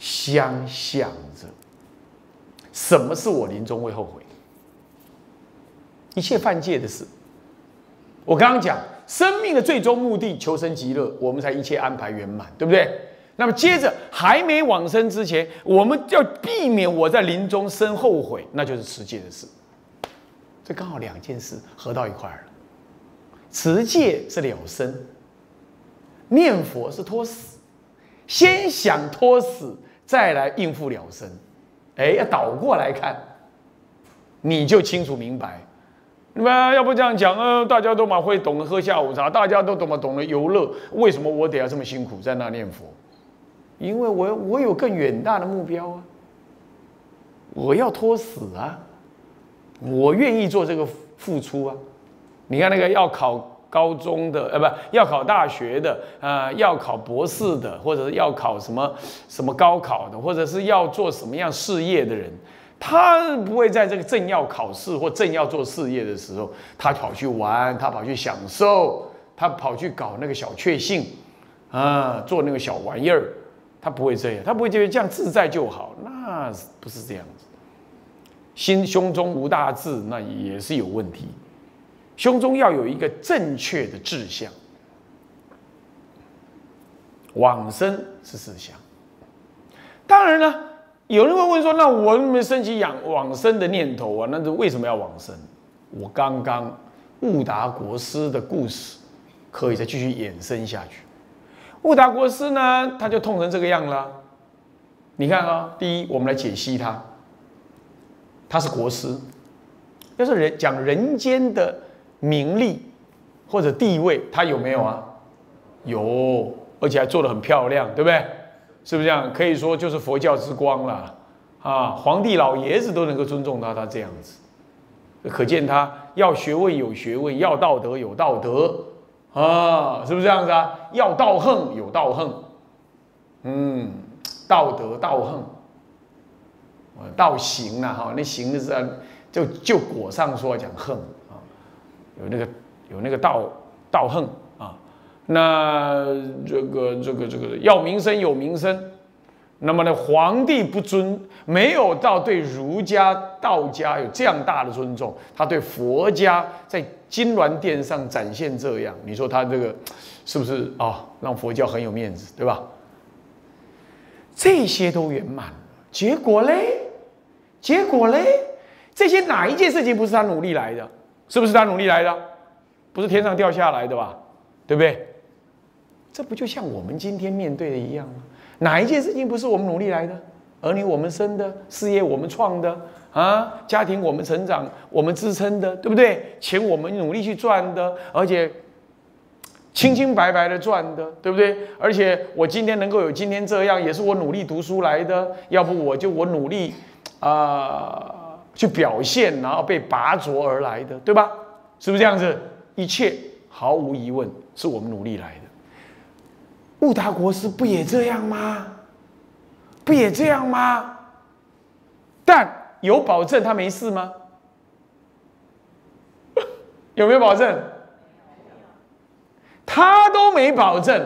想想着，什么是我临终会后悔？一切犯戒的事。我刚刚讲，生命的最终目的求生极乐，我们才一切安排圆满，对不对？那么接着，还没往生之前，我们要避免我在临终生后悔，那就是持戒的事。这刚好两件事合到一块了。持戒是了生，念佛是脱死。 先想脱死，再来应付了生，哎，要倒过来看，你就清楚明白。那么，要不这样讲，大家都嘛会懂得喝下午茶，大家都懂得游乐，为什么我得要这么辛苦在那念佛？因为我有更远大的目标啊，我要脱死啊，我愿意做这个付出啊。你看那个要考 高中的不要考大学的要考博士的，或者是要考什么什么高考的，或者是要做什么样事业的人，他不会在这个正要考试或正要做事业的时候，他跑去玩，他跑去享受，他跑去搞那个小确幸啊，做那个小玩意儿，他不会这样，他不会觉得这样自在就好，那不是这样子。胸中无大志，那也是有问题。 胸中要有一个正确的志向，往生是志向。当然了，有人会问说：“那我们升起往生的念头啊，那是为什么要往生？”我刚刚悟达国师的故事可以再继续衍生下去。悟达国师呢，他就痛成这个样了。你看啊、第一，我们来解析他，他是国师，要是讲人间的名利或者地位，他有没有啊？有，而且还做得很漂亮，对不对？是不是这样？可以说就是佛教之光啦。啊，皇帝老爷子都能够尊重他，他这样子。 可见他要学问有学问，要道德有道德啊，是不是这样子啊？要道行有道行，嗯，道德道行，道行啊哈，那行的是就果上说讲恨啊，有那个道恨啊，那这个要名声有名声。 那么呢，皇帝不尊，没有到对儒家、道家有这样大的尊重，他对佛家在金銮殿上展现这样，你说他这个是不是啊、哦？让佛教很有面子，对吧？这些都圆满了，结果嘞？结果嘞？这些哪一件事情不是他努力来的？是不是他努力来的？不是天上掉下来的吧？对不对？这不就像我们今天面对的一样吗？ 哪一件事情不是我们努力来的？儿女我们生的，事业我们创的啊，家庭我们成长，我们支撑的，对不对？钱我们努力去赚的，而且清清白白的赚的，对不对？而且我今天能够有今天这样，也是我努力读书来的。要不我努力去表现，然后被拔擢而来的，对吧？是不是这样子？一切毫无疑问是我们努力来的。 悟达国师不也这样吗？不也这样吗？但有保证他没事吗？有没有保证？他都没保证，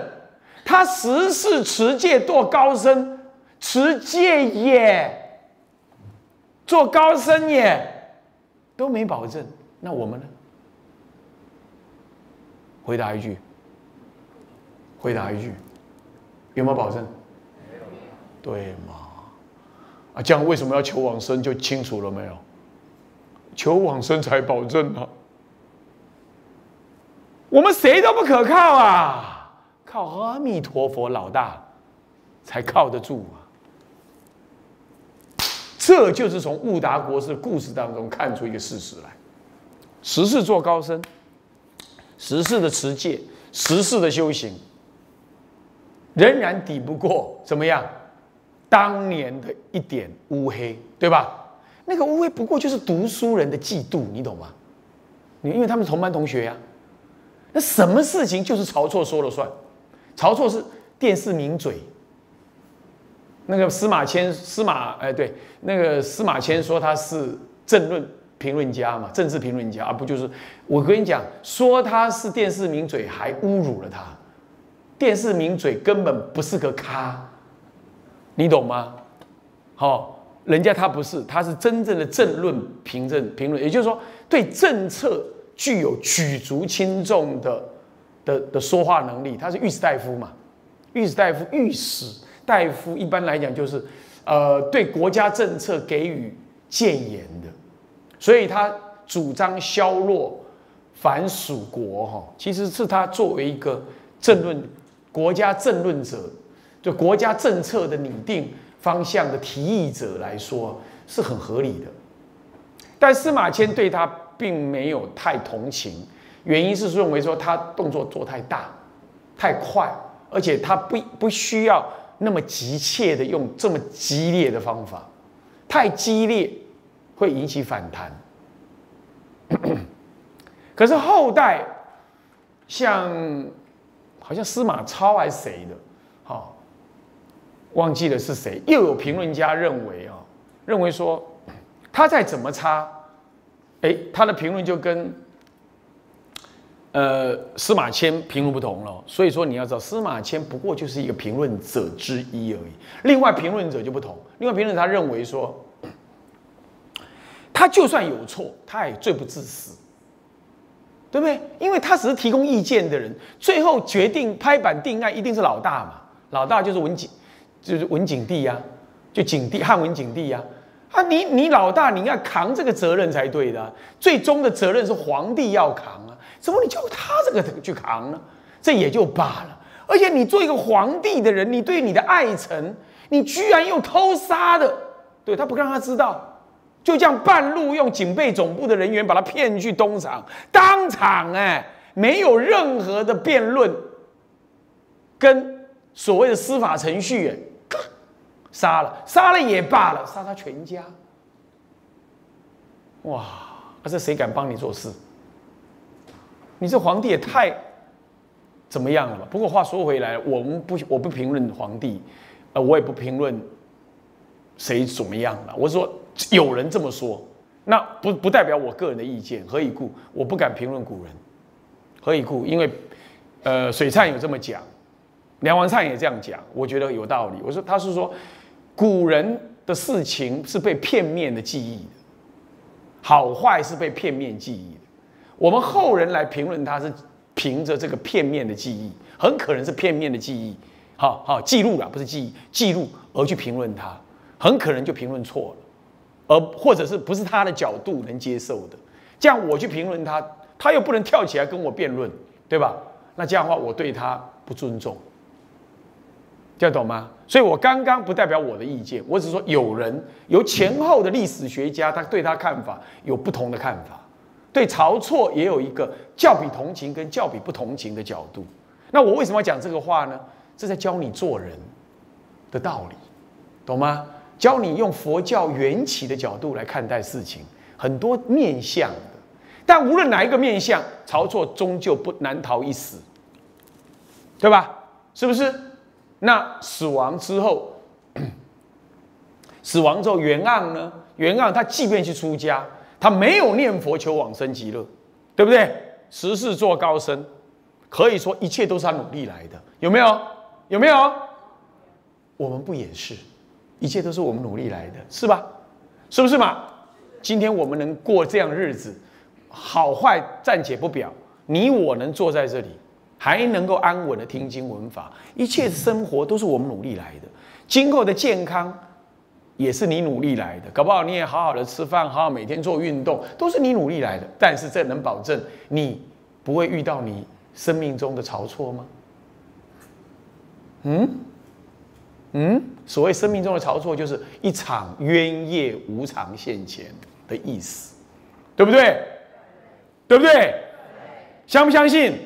他十世持戒做高僧，持戒也，做高僧也，都没保证。那我们呢？回答一句。 回答一句，有没有保证？没有，对嘛？啊，这样为什么要求往生就清楚了没有？求往生才保证啊！我们谁都不可靠啊，靠阿弥陀佛老大才靠得住啊！这就是从悟达国师故事当中看出一个事实来：十世做高僧，十世的持戒，十世的修行。 仍然抵不过怎么样？当年的一点乌黑，对吧？那个乌黑不过就是读书人的嫉妒，你懂吗？因为他们是同班同学呀、啊。那什么事情就是晁错说了算？晁错是殿试名嘴。那个司马迁说他是政治评论家嘛，政治评论家，不就是我跟你讲，说他是殿试名嘴，还侮辱了他。 电视名嘴根本不是个咖，你懂吗？好、哦，人家他不是，他是真正的政论评论，也就是说对政策具有举足轻重的说话能力。他是御史大夫嘛，御史大夫一般来讲就是对国家政策给予谏言的，所以他主张削弱反蜀国哈、哦，其实是他作为一个政论。 国家政论者，就国家政策的拟定方向的提议者来说，是很合理的。但司马迁对他并没有太同情，原因是认为说他动作做太大、太快，而且他不需要那么急切的用这么激烈的方法，太激烈会引起反弹。可是后代像。 好像司马超还是谁的，好、哦，忘记了是谁。又有评论家认为啊、哦，认为说他再怎么差，哎，他的评论就跟司马迁评论不同了、哦。所以说你要知道，司马迁不过就是一个评论者之一而已。另外评论者就不同，另外评论者他认为说，他就算有错，他也罪不至死。 对不对？因为他只是提供意见的人，最后决定拍板定案一定是老大嘛。老大就是文景帝呀、啊，就景帝汉文景帝呀、啊。啊，你老大，你要扛这个责任才对的、啊。最终的责任是皇帝要扛啊。怎么你叫他这个去扛呢？这也就罢了。而且你做一个皇帝的人，你对你的爱臣，你居然用偷杀的，对他不让他知道，就这样半路用警备总部的人员把他骗去东厂，当场没有任何的辩论，跟所谓的司法程序杀了也罢了，杀他全家。哇！这谁敢帮你做事？你这皇帝也太怎么样了吧？不过话说回来，我不评论皇帝，我也不评论谁怎么样了。我说有人这么说，那不代表我个人的意见。何以故？我不敢评论古人。何以故？因为水粲有这么讲，梁王粲也这样讲，我觉得有道理。我说他是说，古人的事情是被片面的记忆的。好坏是被片面记忆的，我们后人来评论它是凭着这个片面的记忆，很可能是片面的记忆，记录了不是记忆，记录而去评论它，很可能就评论错了，或者是不是他的角度能接受的，这样我去评论他，他又不能跳起来跟我辩论，对吧？那这样的话我对他不尊重，这样懂吗？所以我刚刚不代表我的意见，我只是说有人由前后的历史学家，他对他看法有不同的看法，对晁错也有一个较比同情跟较比不同情的角度。那我为什么要讲这个话呢？这在教你做人的道理，懂吗？教你用佛教缘起的角度来看待事情，很多面向的。但无论哪一个面向，晁错终究不难逃一死，对吧？是不是？那死亡之后，袁盎呢？袁盎他即便去出家，他没有念佛求往生极乐，对不对？十世做高僧，可以说一切都是他努力来的，有没有？有没有？我们不也是，一切都是我们努力来的，是吧？是不是嘛？今天我们能过这样日子，好坏暂且不表，你我能坐在这里。还能够安稳的听经闻法，一切生活都是我们努力来的。今后的健康也是你努力来的，搞不好你也好好的吃饭，好好每天做运动，都是你努力来的。但是这能保证你不会遇到你生命中的晁错吗？所谓生命中的晁错，就是一场冤业无常现前的意思，对不对？对不对？相不相信？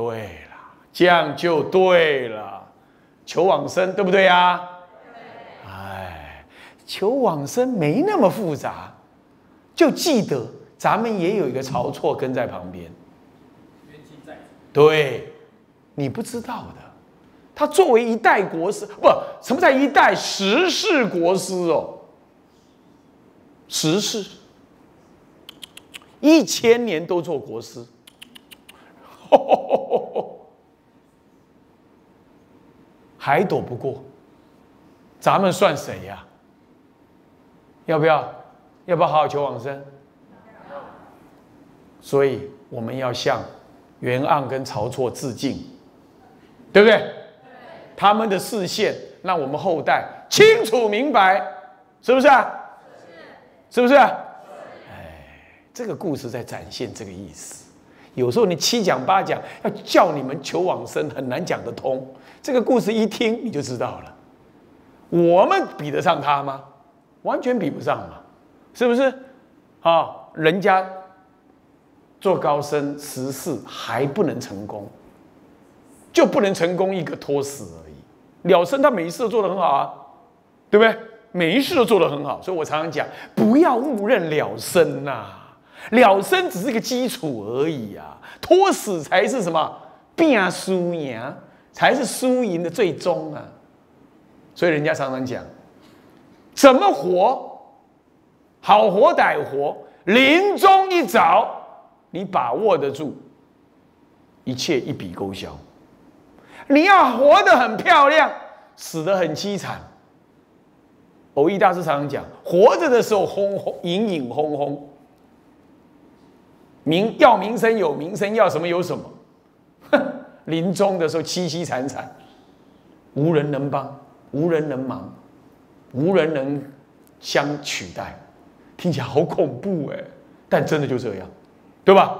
对了，这样就对了，求往生，对不对呀？哎，求往生没那么复杂，就记得咱们也有一个晁错跟在旁边。对，你不知道的，他作为一代国师，不，什么叫一代十世国师哦？十世，1000年都做国师。还躲不过，咱们算谁呀？要不要好好求往生？所以我们要向袁盎跟晁错致敬，对不对？他们的视线让我们后代清楚明白，是不是啊？是不是？这个故事在展现这个意思。有时候你七讲八讲，要叫你们求往生很难讲得通。这个故事一听你就知道了。我们比得上他吗？完全比不上嘛，是不是？人家做高僧十世还不能成功，就不能成功一个托死而已。了生他每一世都做得很好啊，对不对？每一世都做得很好，所以我常常讲，不要误认了生呐。了生只是个基础而已啊，托死才是什么变输赢，才是输赢的最终啊。所以人家常常讲，怎么活，好活歹活，临终一早，你把握得住，一切一笔勾销。你要活得很漂亮，死得很凄惨。蕅益大师常常讲，活着的时候隐隐轰轰。要名声有名声，要什么有什么。临终的时候凄凄惨惨，无人能帮，无人能忙，无人能相取代。听起来好恐怖但真的就这样，对吧？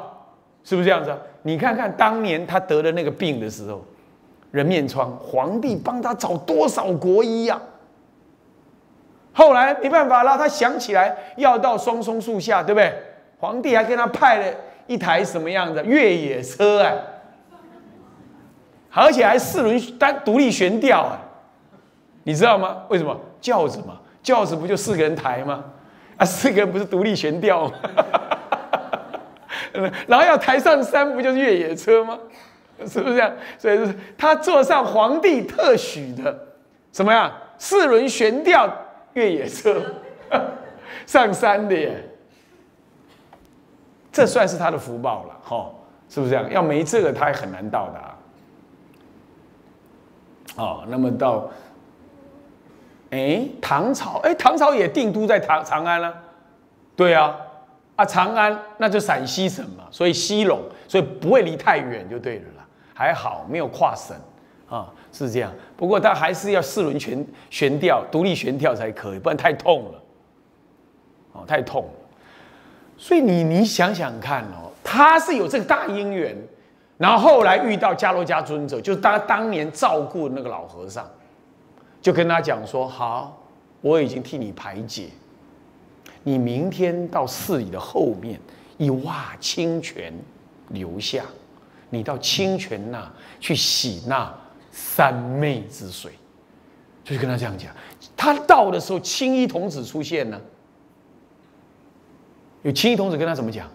是不是这样子啊？你看看当年他得了那个病的时候，人面疮，皇帝帮他找多少国医啊！后来没办法了，他想起来要到双松树下，对不对？皇帝还跟他派了一台什么样的越野车啊，而且还4轮单独立悬吊啊，你知道吗？为什么轿子嘛？轿子不就4个人抬吗？啊，4个人不是独立悬吊吗？然后要抬上山，不就是越野车吗？是不是这样？所以是他坐上皇帝特许的什么呀？4轮悬吊越野车上山的耶，这算是他的福报了，哈，是不是这样？要没这个，他也很难到达。哦，那么到唐朝，唐朝也定都在长安了、啊，对啊。啊，长安那就陕西省嘛，所以西陇，所以不会离太远就对了啦，还好没有跨省啊，是这样。不过他还是要4轮悬吊，独立悬吊才可以，不然太痛了，哦，太痛了。所以你想想看哦，他是有这个大因缘，然后后来遇到迦罗迦尊者，就是他当年照顾那个老和尚，就跟他讲说：好，我已经替你排解。你明天到寺里的后面一洼清泉流下，你到清泉那去洗那三昧之水，就是跟他这样讲。他到的时候，青衣童子出现呢。有青衣童子跟他怎么讲？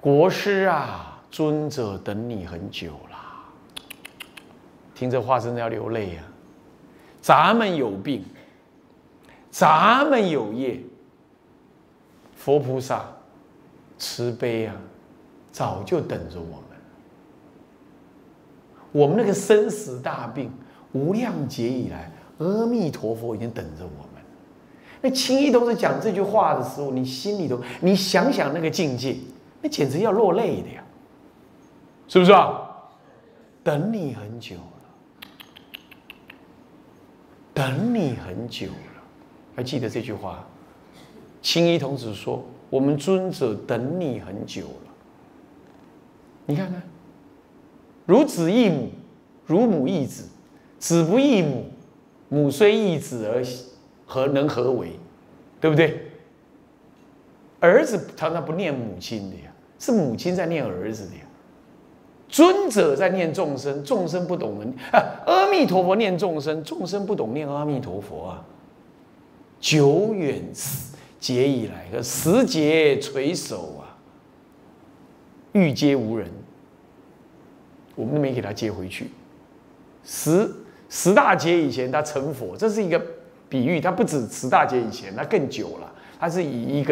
国师啊，尊者等你很久啦。听这话真的要流泪啊！咱们有病。咱们有业，佛菩萨慈悲啊，早就等着我们。我们那个生死大病，无量劫以来，阿弥陀佛已经等着我们。那青衣童子讲这句话的时候，你心里头，你想想那个境界，那简直要落泪的呀，是不是啊？等你很久了，等你很久了。还记得这句话，青衣童子说：“我们尊者等你很久了。”你看看，如子异母，如母异子，子不异母，母虽异子而何为？对不对？儿子常常不念母亲的呀，是母亲在念儿子的呀。尊者在念众生，众生不懂阿弥陀佛念众生，众生不懂念阿弥陀佛啊。久远劫以来，和十劫垂首啊，欲接无人，我们都没给他接回去。十大劫以前，他成佛，这是一个比喻，他不止10大劫以前，他更久了。他是以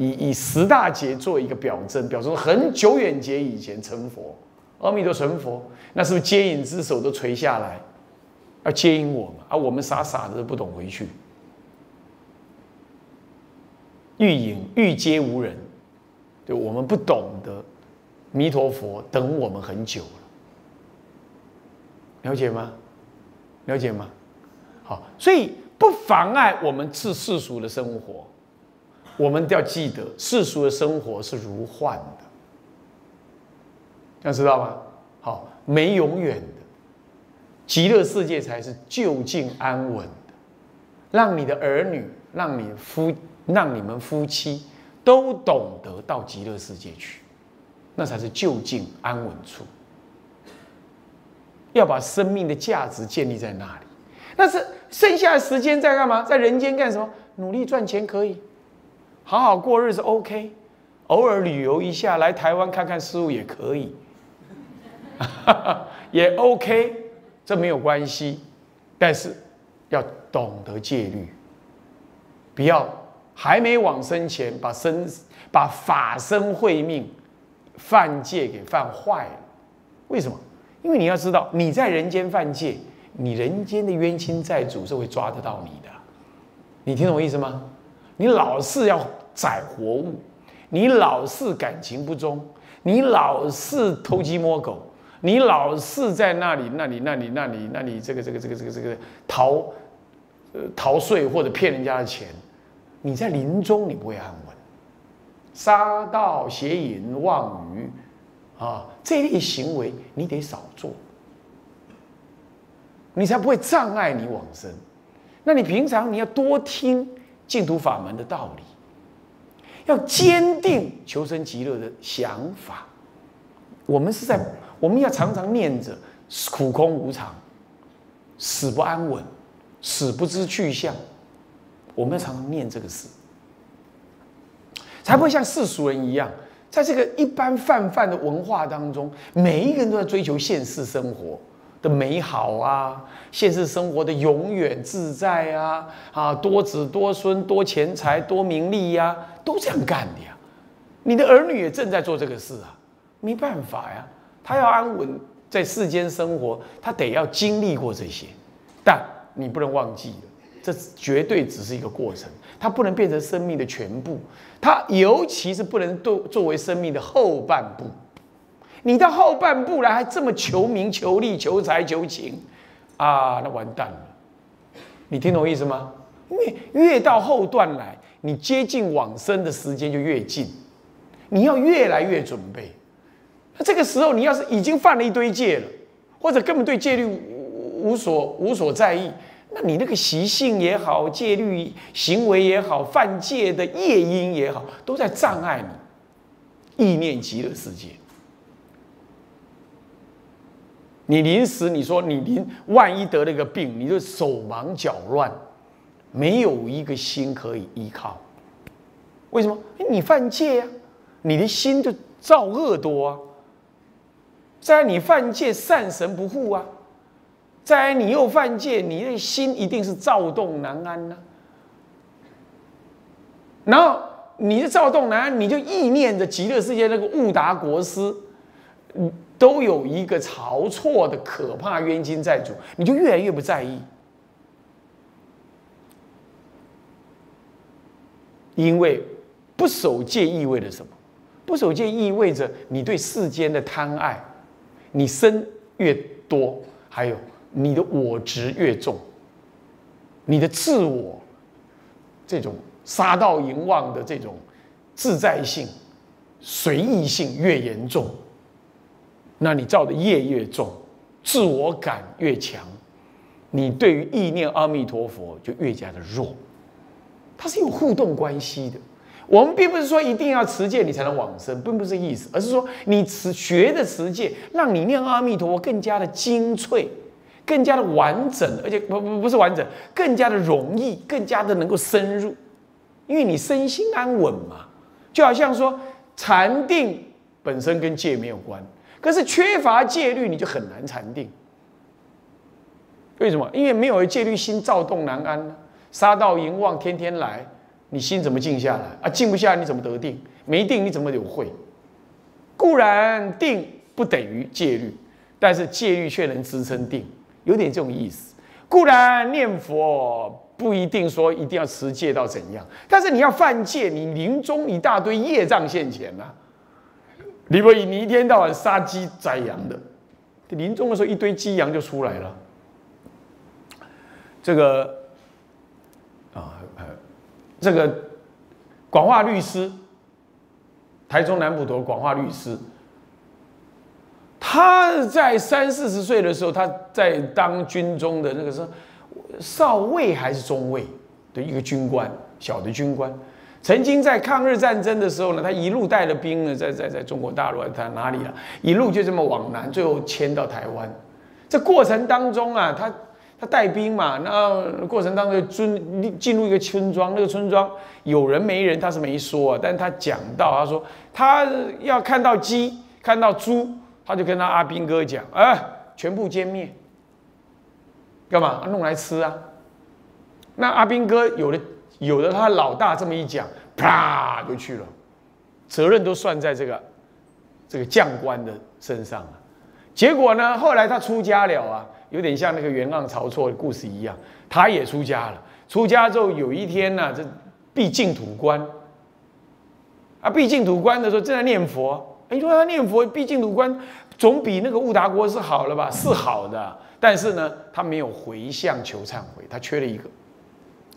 10大劫做一个表征，表示说很久远劫以前成佛，阿弥陀成佛，那是不是接引之手都垂下来，要接引我嘛？啊，我们傻傻的都不懂回去。欲接无人，对，我们不懂得弥陀佛等我们很久了，了解吗？了解吗？好，所以不妨碍我们是世俗的生活，我们要记得世俗的生活是如幻的，要知道吗？好，没永远的，极乐世界才是究竟安稳的，让你的儿女，让你让你们夫妻都懂得到极乐世界去，那才是究竟安稳处。要把生命的价值建立在那里。那是剩下的时间在干嘛？在人间干什么？努力赚钱可以，好好过日子 OK， 偶尔旅游一下，来台湾看看事物也可以，也 OK， 这没有关系。但是要懂得戒律，不要。还没往生前，把法身慧命犯戒给犯坏了。为什么？因为你要知道，你在人间犯戒，你人间的冤亲债主是会抓得到你的。你听懂我意思吗？你老是要宰活物，你老是感情不忠，你老是偷鸡摸狗，你老是在那里逃税或者骗人家的钱。你在临终你不会安稳，杀盗邪淫妄语啊这类行为，你得少做，你才不会障碍你往生。那你平常你要多听净土法门的道理，要坚定求生极乐的想法。我们要常常念着苦空无常，死不安稳，死不知去向。我们要常常念这个事，才不会像世俗人一样，在这个一般泛泛的文化当中，每一个人都在追求现世生活的美好啊，现世生活的永远自在啊，啊，多子多孙多钱财多名利呀、啊，都这样干的呀。你的儿女也正在做这个事啊，没办法呀，他要安稳在世间生活，他得要经历过这些，但你不能忘记了。这绝对只是一个过程，它不能变成生命的全部，它尤其是不能作为生命的后半部。你到后半部来还这么求名、求利、求财、求情，啊，那完蛋了。你听懂我意思吗？因为越到后段来，你接近往生的时间就越近，你要越来越准备。那这个时候，你要是已经犯了一堆戒了，或者根本对戒律无所在意。那你那个习性也好，戒律行为也好，犯戒的业因也好，都在障碍你意念极乐世界。你临时你说万一得了个病，你就手忙脚乱，没有一个心可以依靠。为什么？你犯戒啊，你的心就造恶多啊。再来你犯戒，善神不护啊。再来，你又犯戒，你的心一定是躁动难安呐、啊。然后你的躁动难安，你就意念着极乐世界那个悟达国师，都有一个晁错的可怕冤亲债主，你就越来越不在意，因为不守戒意味着什么？不守戒意味着你对世间的贪爱，你生越多，还有。你的我执越重，你的自我这种杀盗淫妄的这种自在性、随意性越严重，那你造的业越重，自我感越强，你对于意念阿弥陀佛就越加的弱。它是有互动关系的。我们并不是说一定要持戒你才能往生，并不是意思，而是说你学的持戒，让你念阿弥陀佛更加的精粹。更加的完整，而且不是完整，更加的容易，更加的能够深入，因为你身心安稳嘛。就好像说禅定本身跟戒没有关，可是缺乏戒律你就很难禅定。为什么？因为没有戒律，心躁动难安呢，杀盗淫妄天天来，你心怎么静下来啊？静不下来你怎么得定？没定你怎么有慧？固然定不等于戒律，但是戒律却能支撑定。有点这种意思，固然念佛不一定说一定要持戒到怎样，但是你要犯戒，你临终一大堆业障现前啊！你不以你一天到晚杀鸡宰羊的，临终的时候一堆鸡羊就出来了。这个广化律师，台中南普陀广化律师。他在30、40岁的时候，他在当军中的那个时候，少尉还是中尉的一个军官，小的军官，曾经在抗日战争的时候呢，他一路带了兵呢，在中国大陆，他哪里啊？一路就这么往南，最后迁到台湾。这过程当中啊，他带兵嘛，那过程当中进入一个村庄，那个村庄有人没人，他是没说、啊，但他讲到，他说他要看到鸡，看到猪。他就跟他阿兵哥讲：“啊，全部歼灭，干嘛弄来吃啊？”那阿兵哥有的他老大这么一讲，啪就去了，责任都算在这个将官的身上了。结果呢，后来他出家了啊，有点像那个袁盎晁错的故事一样，他也出家了。出家之后有一天呢、啊，这毕竟土关啊，毕竟土关的时候正在念佛。你说他念佛，毕竟鲁观总比那个悟达国师好了吧？是好的，但是呢，他没有回向求忏悔，他缺了一个。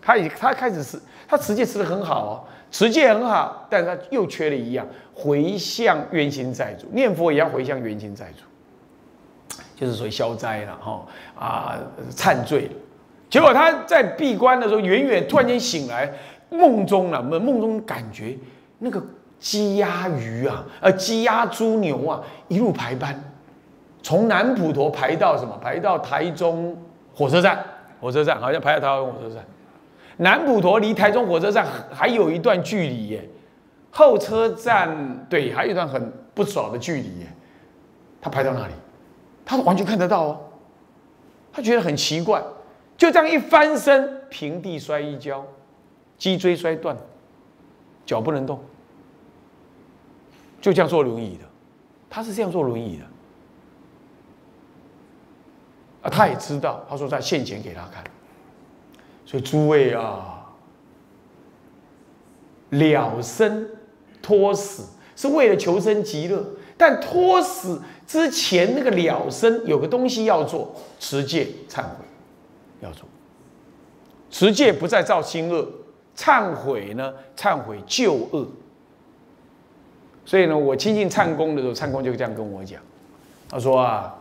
他开始吃，他持戒吃得很好哦，持戒很好，但是他又缺了一样，回向冤亲债主。念佛也要回向冤亲债主，就是说消灾了哈啊，忏罪。结果他在闭关的时候，远远突然间醒来，梦中了，梦中感觉那个鸡鸭鱼啊，鸡鸭猪牛啊，一路排班，从南普陀排到什么？排到台中火车站，火车站好像排到台中火车站。 南普陀离台中火车站还有一段距离耶，候车站对，还有一段很不少的距离耶。他排到哪里？他完全看得到哦。他觉得很奇怪，就这样一翻身，平地摔一跤，脊椎摔断，脚不能动，就这样坐轮椅的。他是这样坐轮椅的。啊，他也知道，他说在现前给他看。 所以诸位啊，了生脱死是为了求生极乐，但脱死之前那个了生有个东西要做，持戒忏悔要做。持戒不再造新恶，忏悔呢，忏悔旧恶。所以呢，我亲近忏公的时候，忏公就这样跟我讲，他说啊，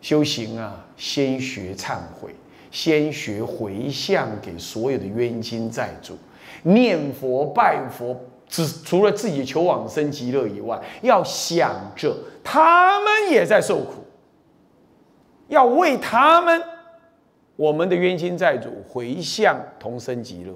修行啊，先学忏悔。 先学回向给所有的冤亲债主，念佛拜佛，除了自己求往生极乐以外，要想着他们也在受苦，要为他们，我们的冤亲债主回向同生极乐。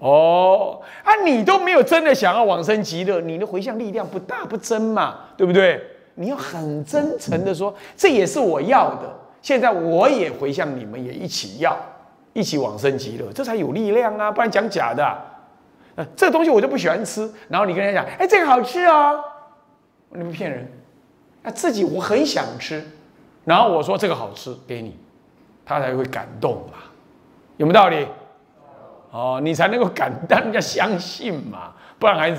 哦，啊，你都没有真的想要往生极乐，你的回向力量不大不真嘛，对不对？你要很真诚的说，这也是我要的。 现在我也回向你们，也一起要，一起往生极乐，这才有力量啊！不然讲假的、啊，这个东西我就不喜欢吃。然后你跟人家讲，哎，这个好吃哦，你们骗人。啊，自己我很想吃，然后我说这个好吃给你，他才会感动嘛，有没有道理？哦，你才能够感让人家相信嘛，不然还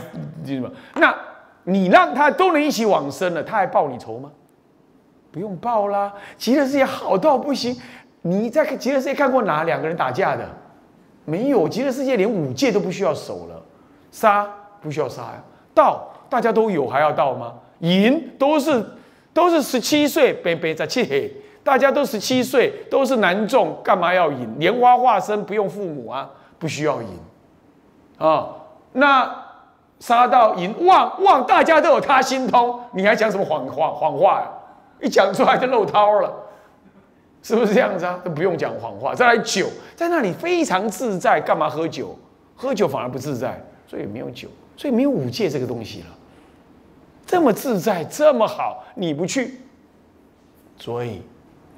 什么？那你让他都能一起往生了，他还报你仇吗？ 不用报啦，极乐世界好到不行。你在极乐世界看过哪两个人打架的？没有，极乐世界连五戒都不需要守了，杀不需要杀呀，盗大家都有，还要盗吗？淫都是17岁，别在去黑，大家都17岁，都是男众，干嘛要淫？莲花化身不用父母啊，不需要淫啊。那杀盗淫妄，大家都有他心通，你还讲什么谎话呀、啊？ 一讲出来就漏掏了，是不是这样子啊？都不用讲谎话。再来酒，在那里非常自在，干嘛喝酒？喝酒反而不自在，所以没有酒，所以没有五戒这个东西了。这么自在，这么好，你不去，所以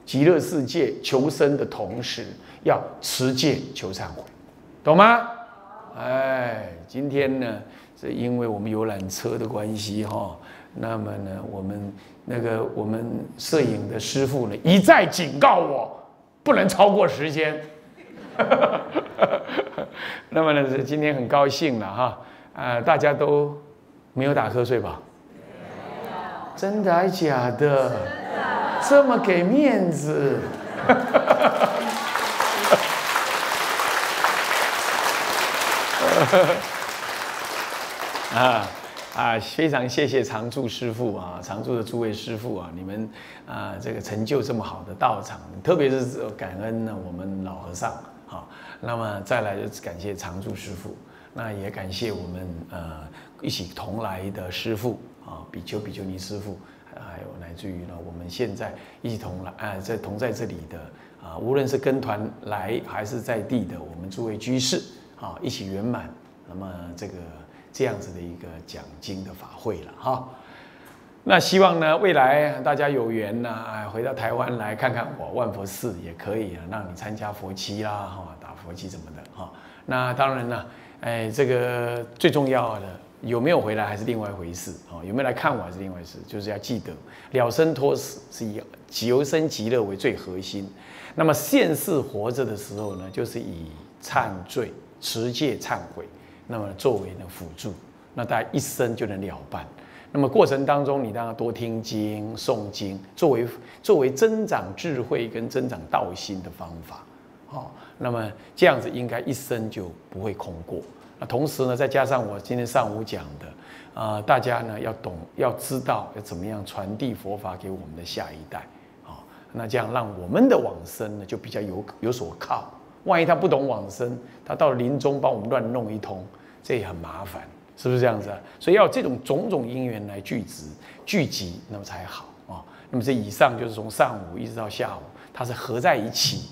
极乐世界求生的同时，要持戒求忏悔，懂吗？哎，今天呢，是因为我们游览车的关系哈。 那么呢，我们摄影的师傅呢一再警告我，不能超过时间。那么呢，今天很高兴了哈，大家都没有打瞌睡吧？真的还假的？真的，这么给面子。啊。 啊，非常谢谢常住师父啊，常住的诸位师父啊，你们啊，这个成就这么好的道场，特别是感恩呢我们老和尚啊，那么再来就感谢常住师父，那也感谢我们一起同来的师父啊，比丘比丘尼师父，还有来自于呢我们现在一起同来啊，同在这里的啊，无论是跟团来还是在地的我们诸位居士啊，一起圆满，那么这个。 这样子的一个讲经的法会了哈，那希望呢未来大家有缘呐，回到台湾来看看我万佛寺也可以啊，让你参加佛七啦哈，打佛七什么的哈。那当然了，哎，这个最重要的有没有回来还是另外一回事啊，有没有来看我还是另外一回事，就是要记得了生脱死是以求生极乐为最核心。那么现世活着的时候呢，就是以忏罪、持戒、忏悔。 那么作为呢辅助，那大家一生就能了办。那么过程当中，你当然多听经、诵经，作为增长智慧跟增长道心的方法。哦，那么这样子应该一生就不会空过。同时呢，再加上我今天上午讲的，大家呢要懂，要知道要怎么样传递佛法给我们的下一代，啊，那这样让我们的往生呢就比较有所靠。万一他不懂往生，他到临终帮我们乱弄一通，这也很麻烦，是不是这样子啊？所以要有这种种种因缘来聚集，那么才好啊。那么这以上就是从上午一直到下午，它是合在一起，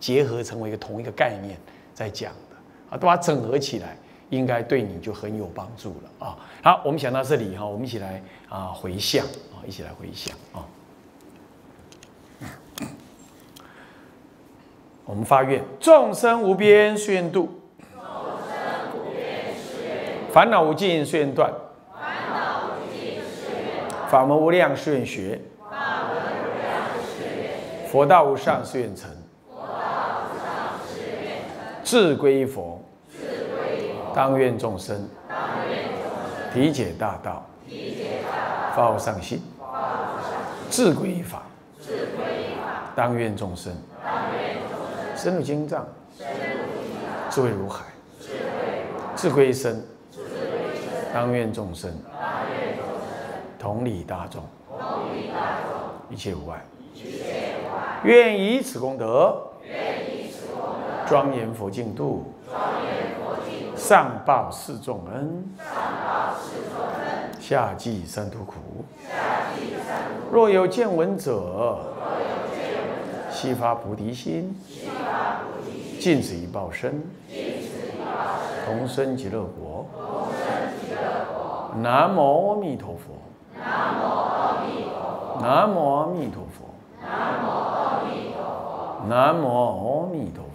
结合成为一个同一个概念在讲的啊，都把它整合起来，应该对你就很有帮助了啊。好，我们想到这里哈，我们一起来啊回向啊，一起来回向啊。我们发愿：众生无边誓愿度，烦恼无尽誓愿断，法门无量誓愿学，佛道无上誓愿成。志归佛，当愿众生体解大道，发无上心；志归法，当愿众生深入经藏，智慧如海；智归身，当愿众生同理大众，一切无碍。愿以此功德，庄严佛净土，上报四重恩，下济三途苦。若有见闻者，悉发菩提心，尽此一报身，同生极乐国。南无阿弥陀佛。南无阿弥陀佛。南无阿弥陀佛。南无阿弥陀佛。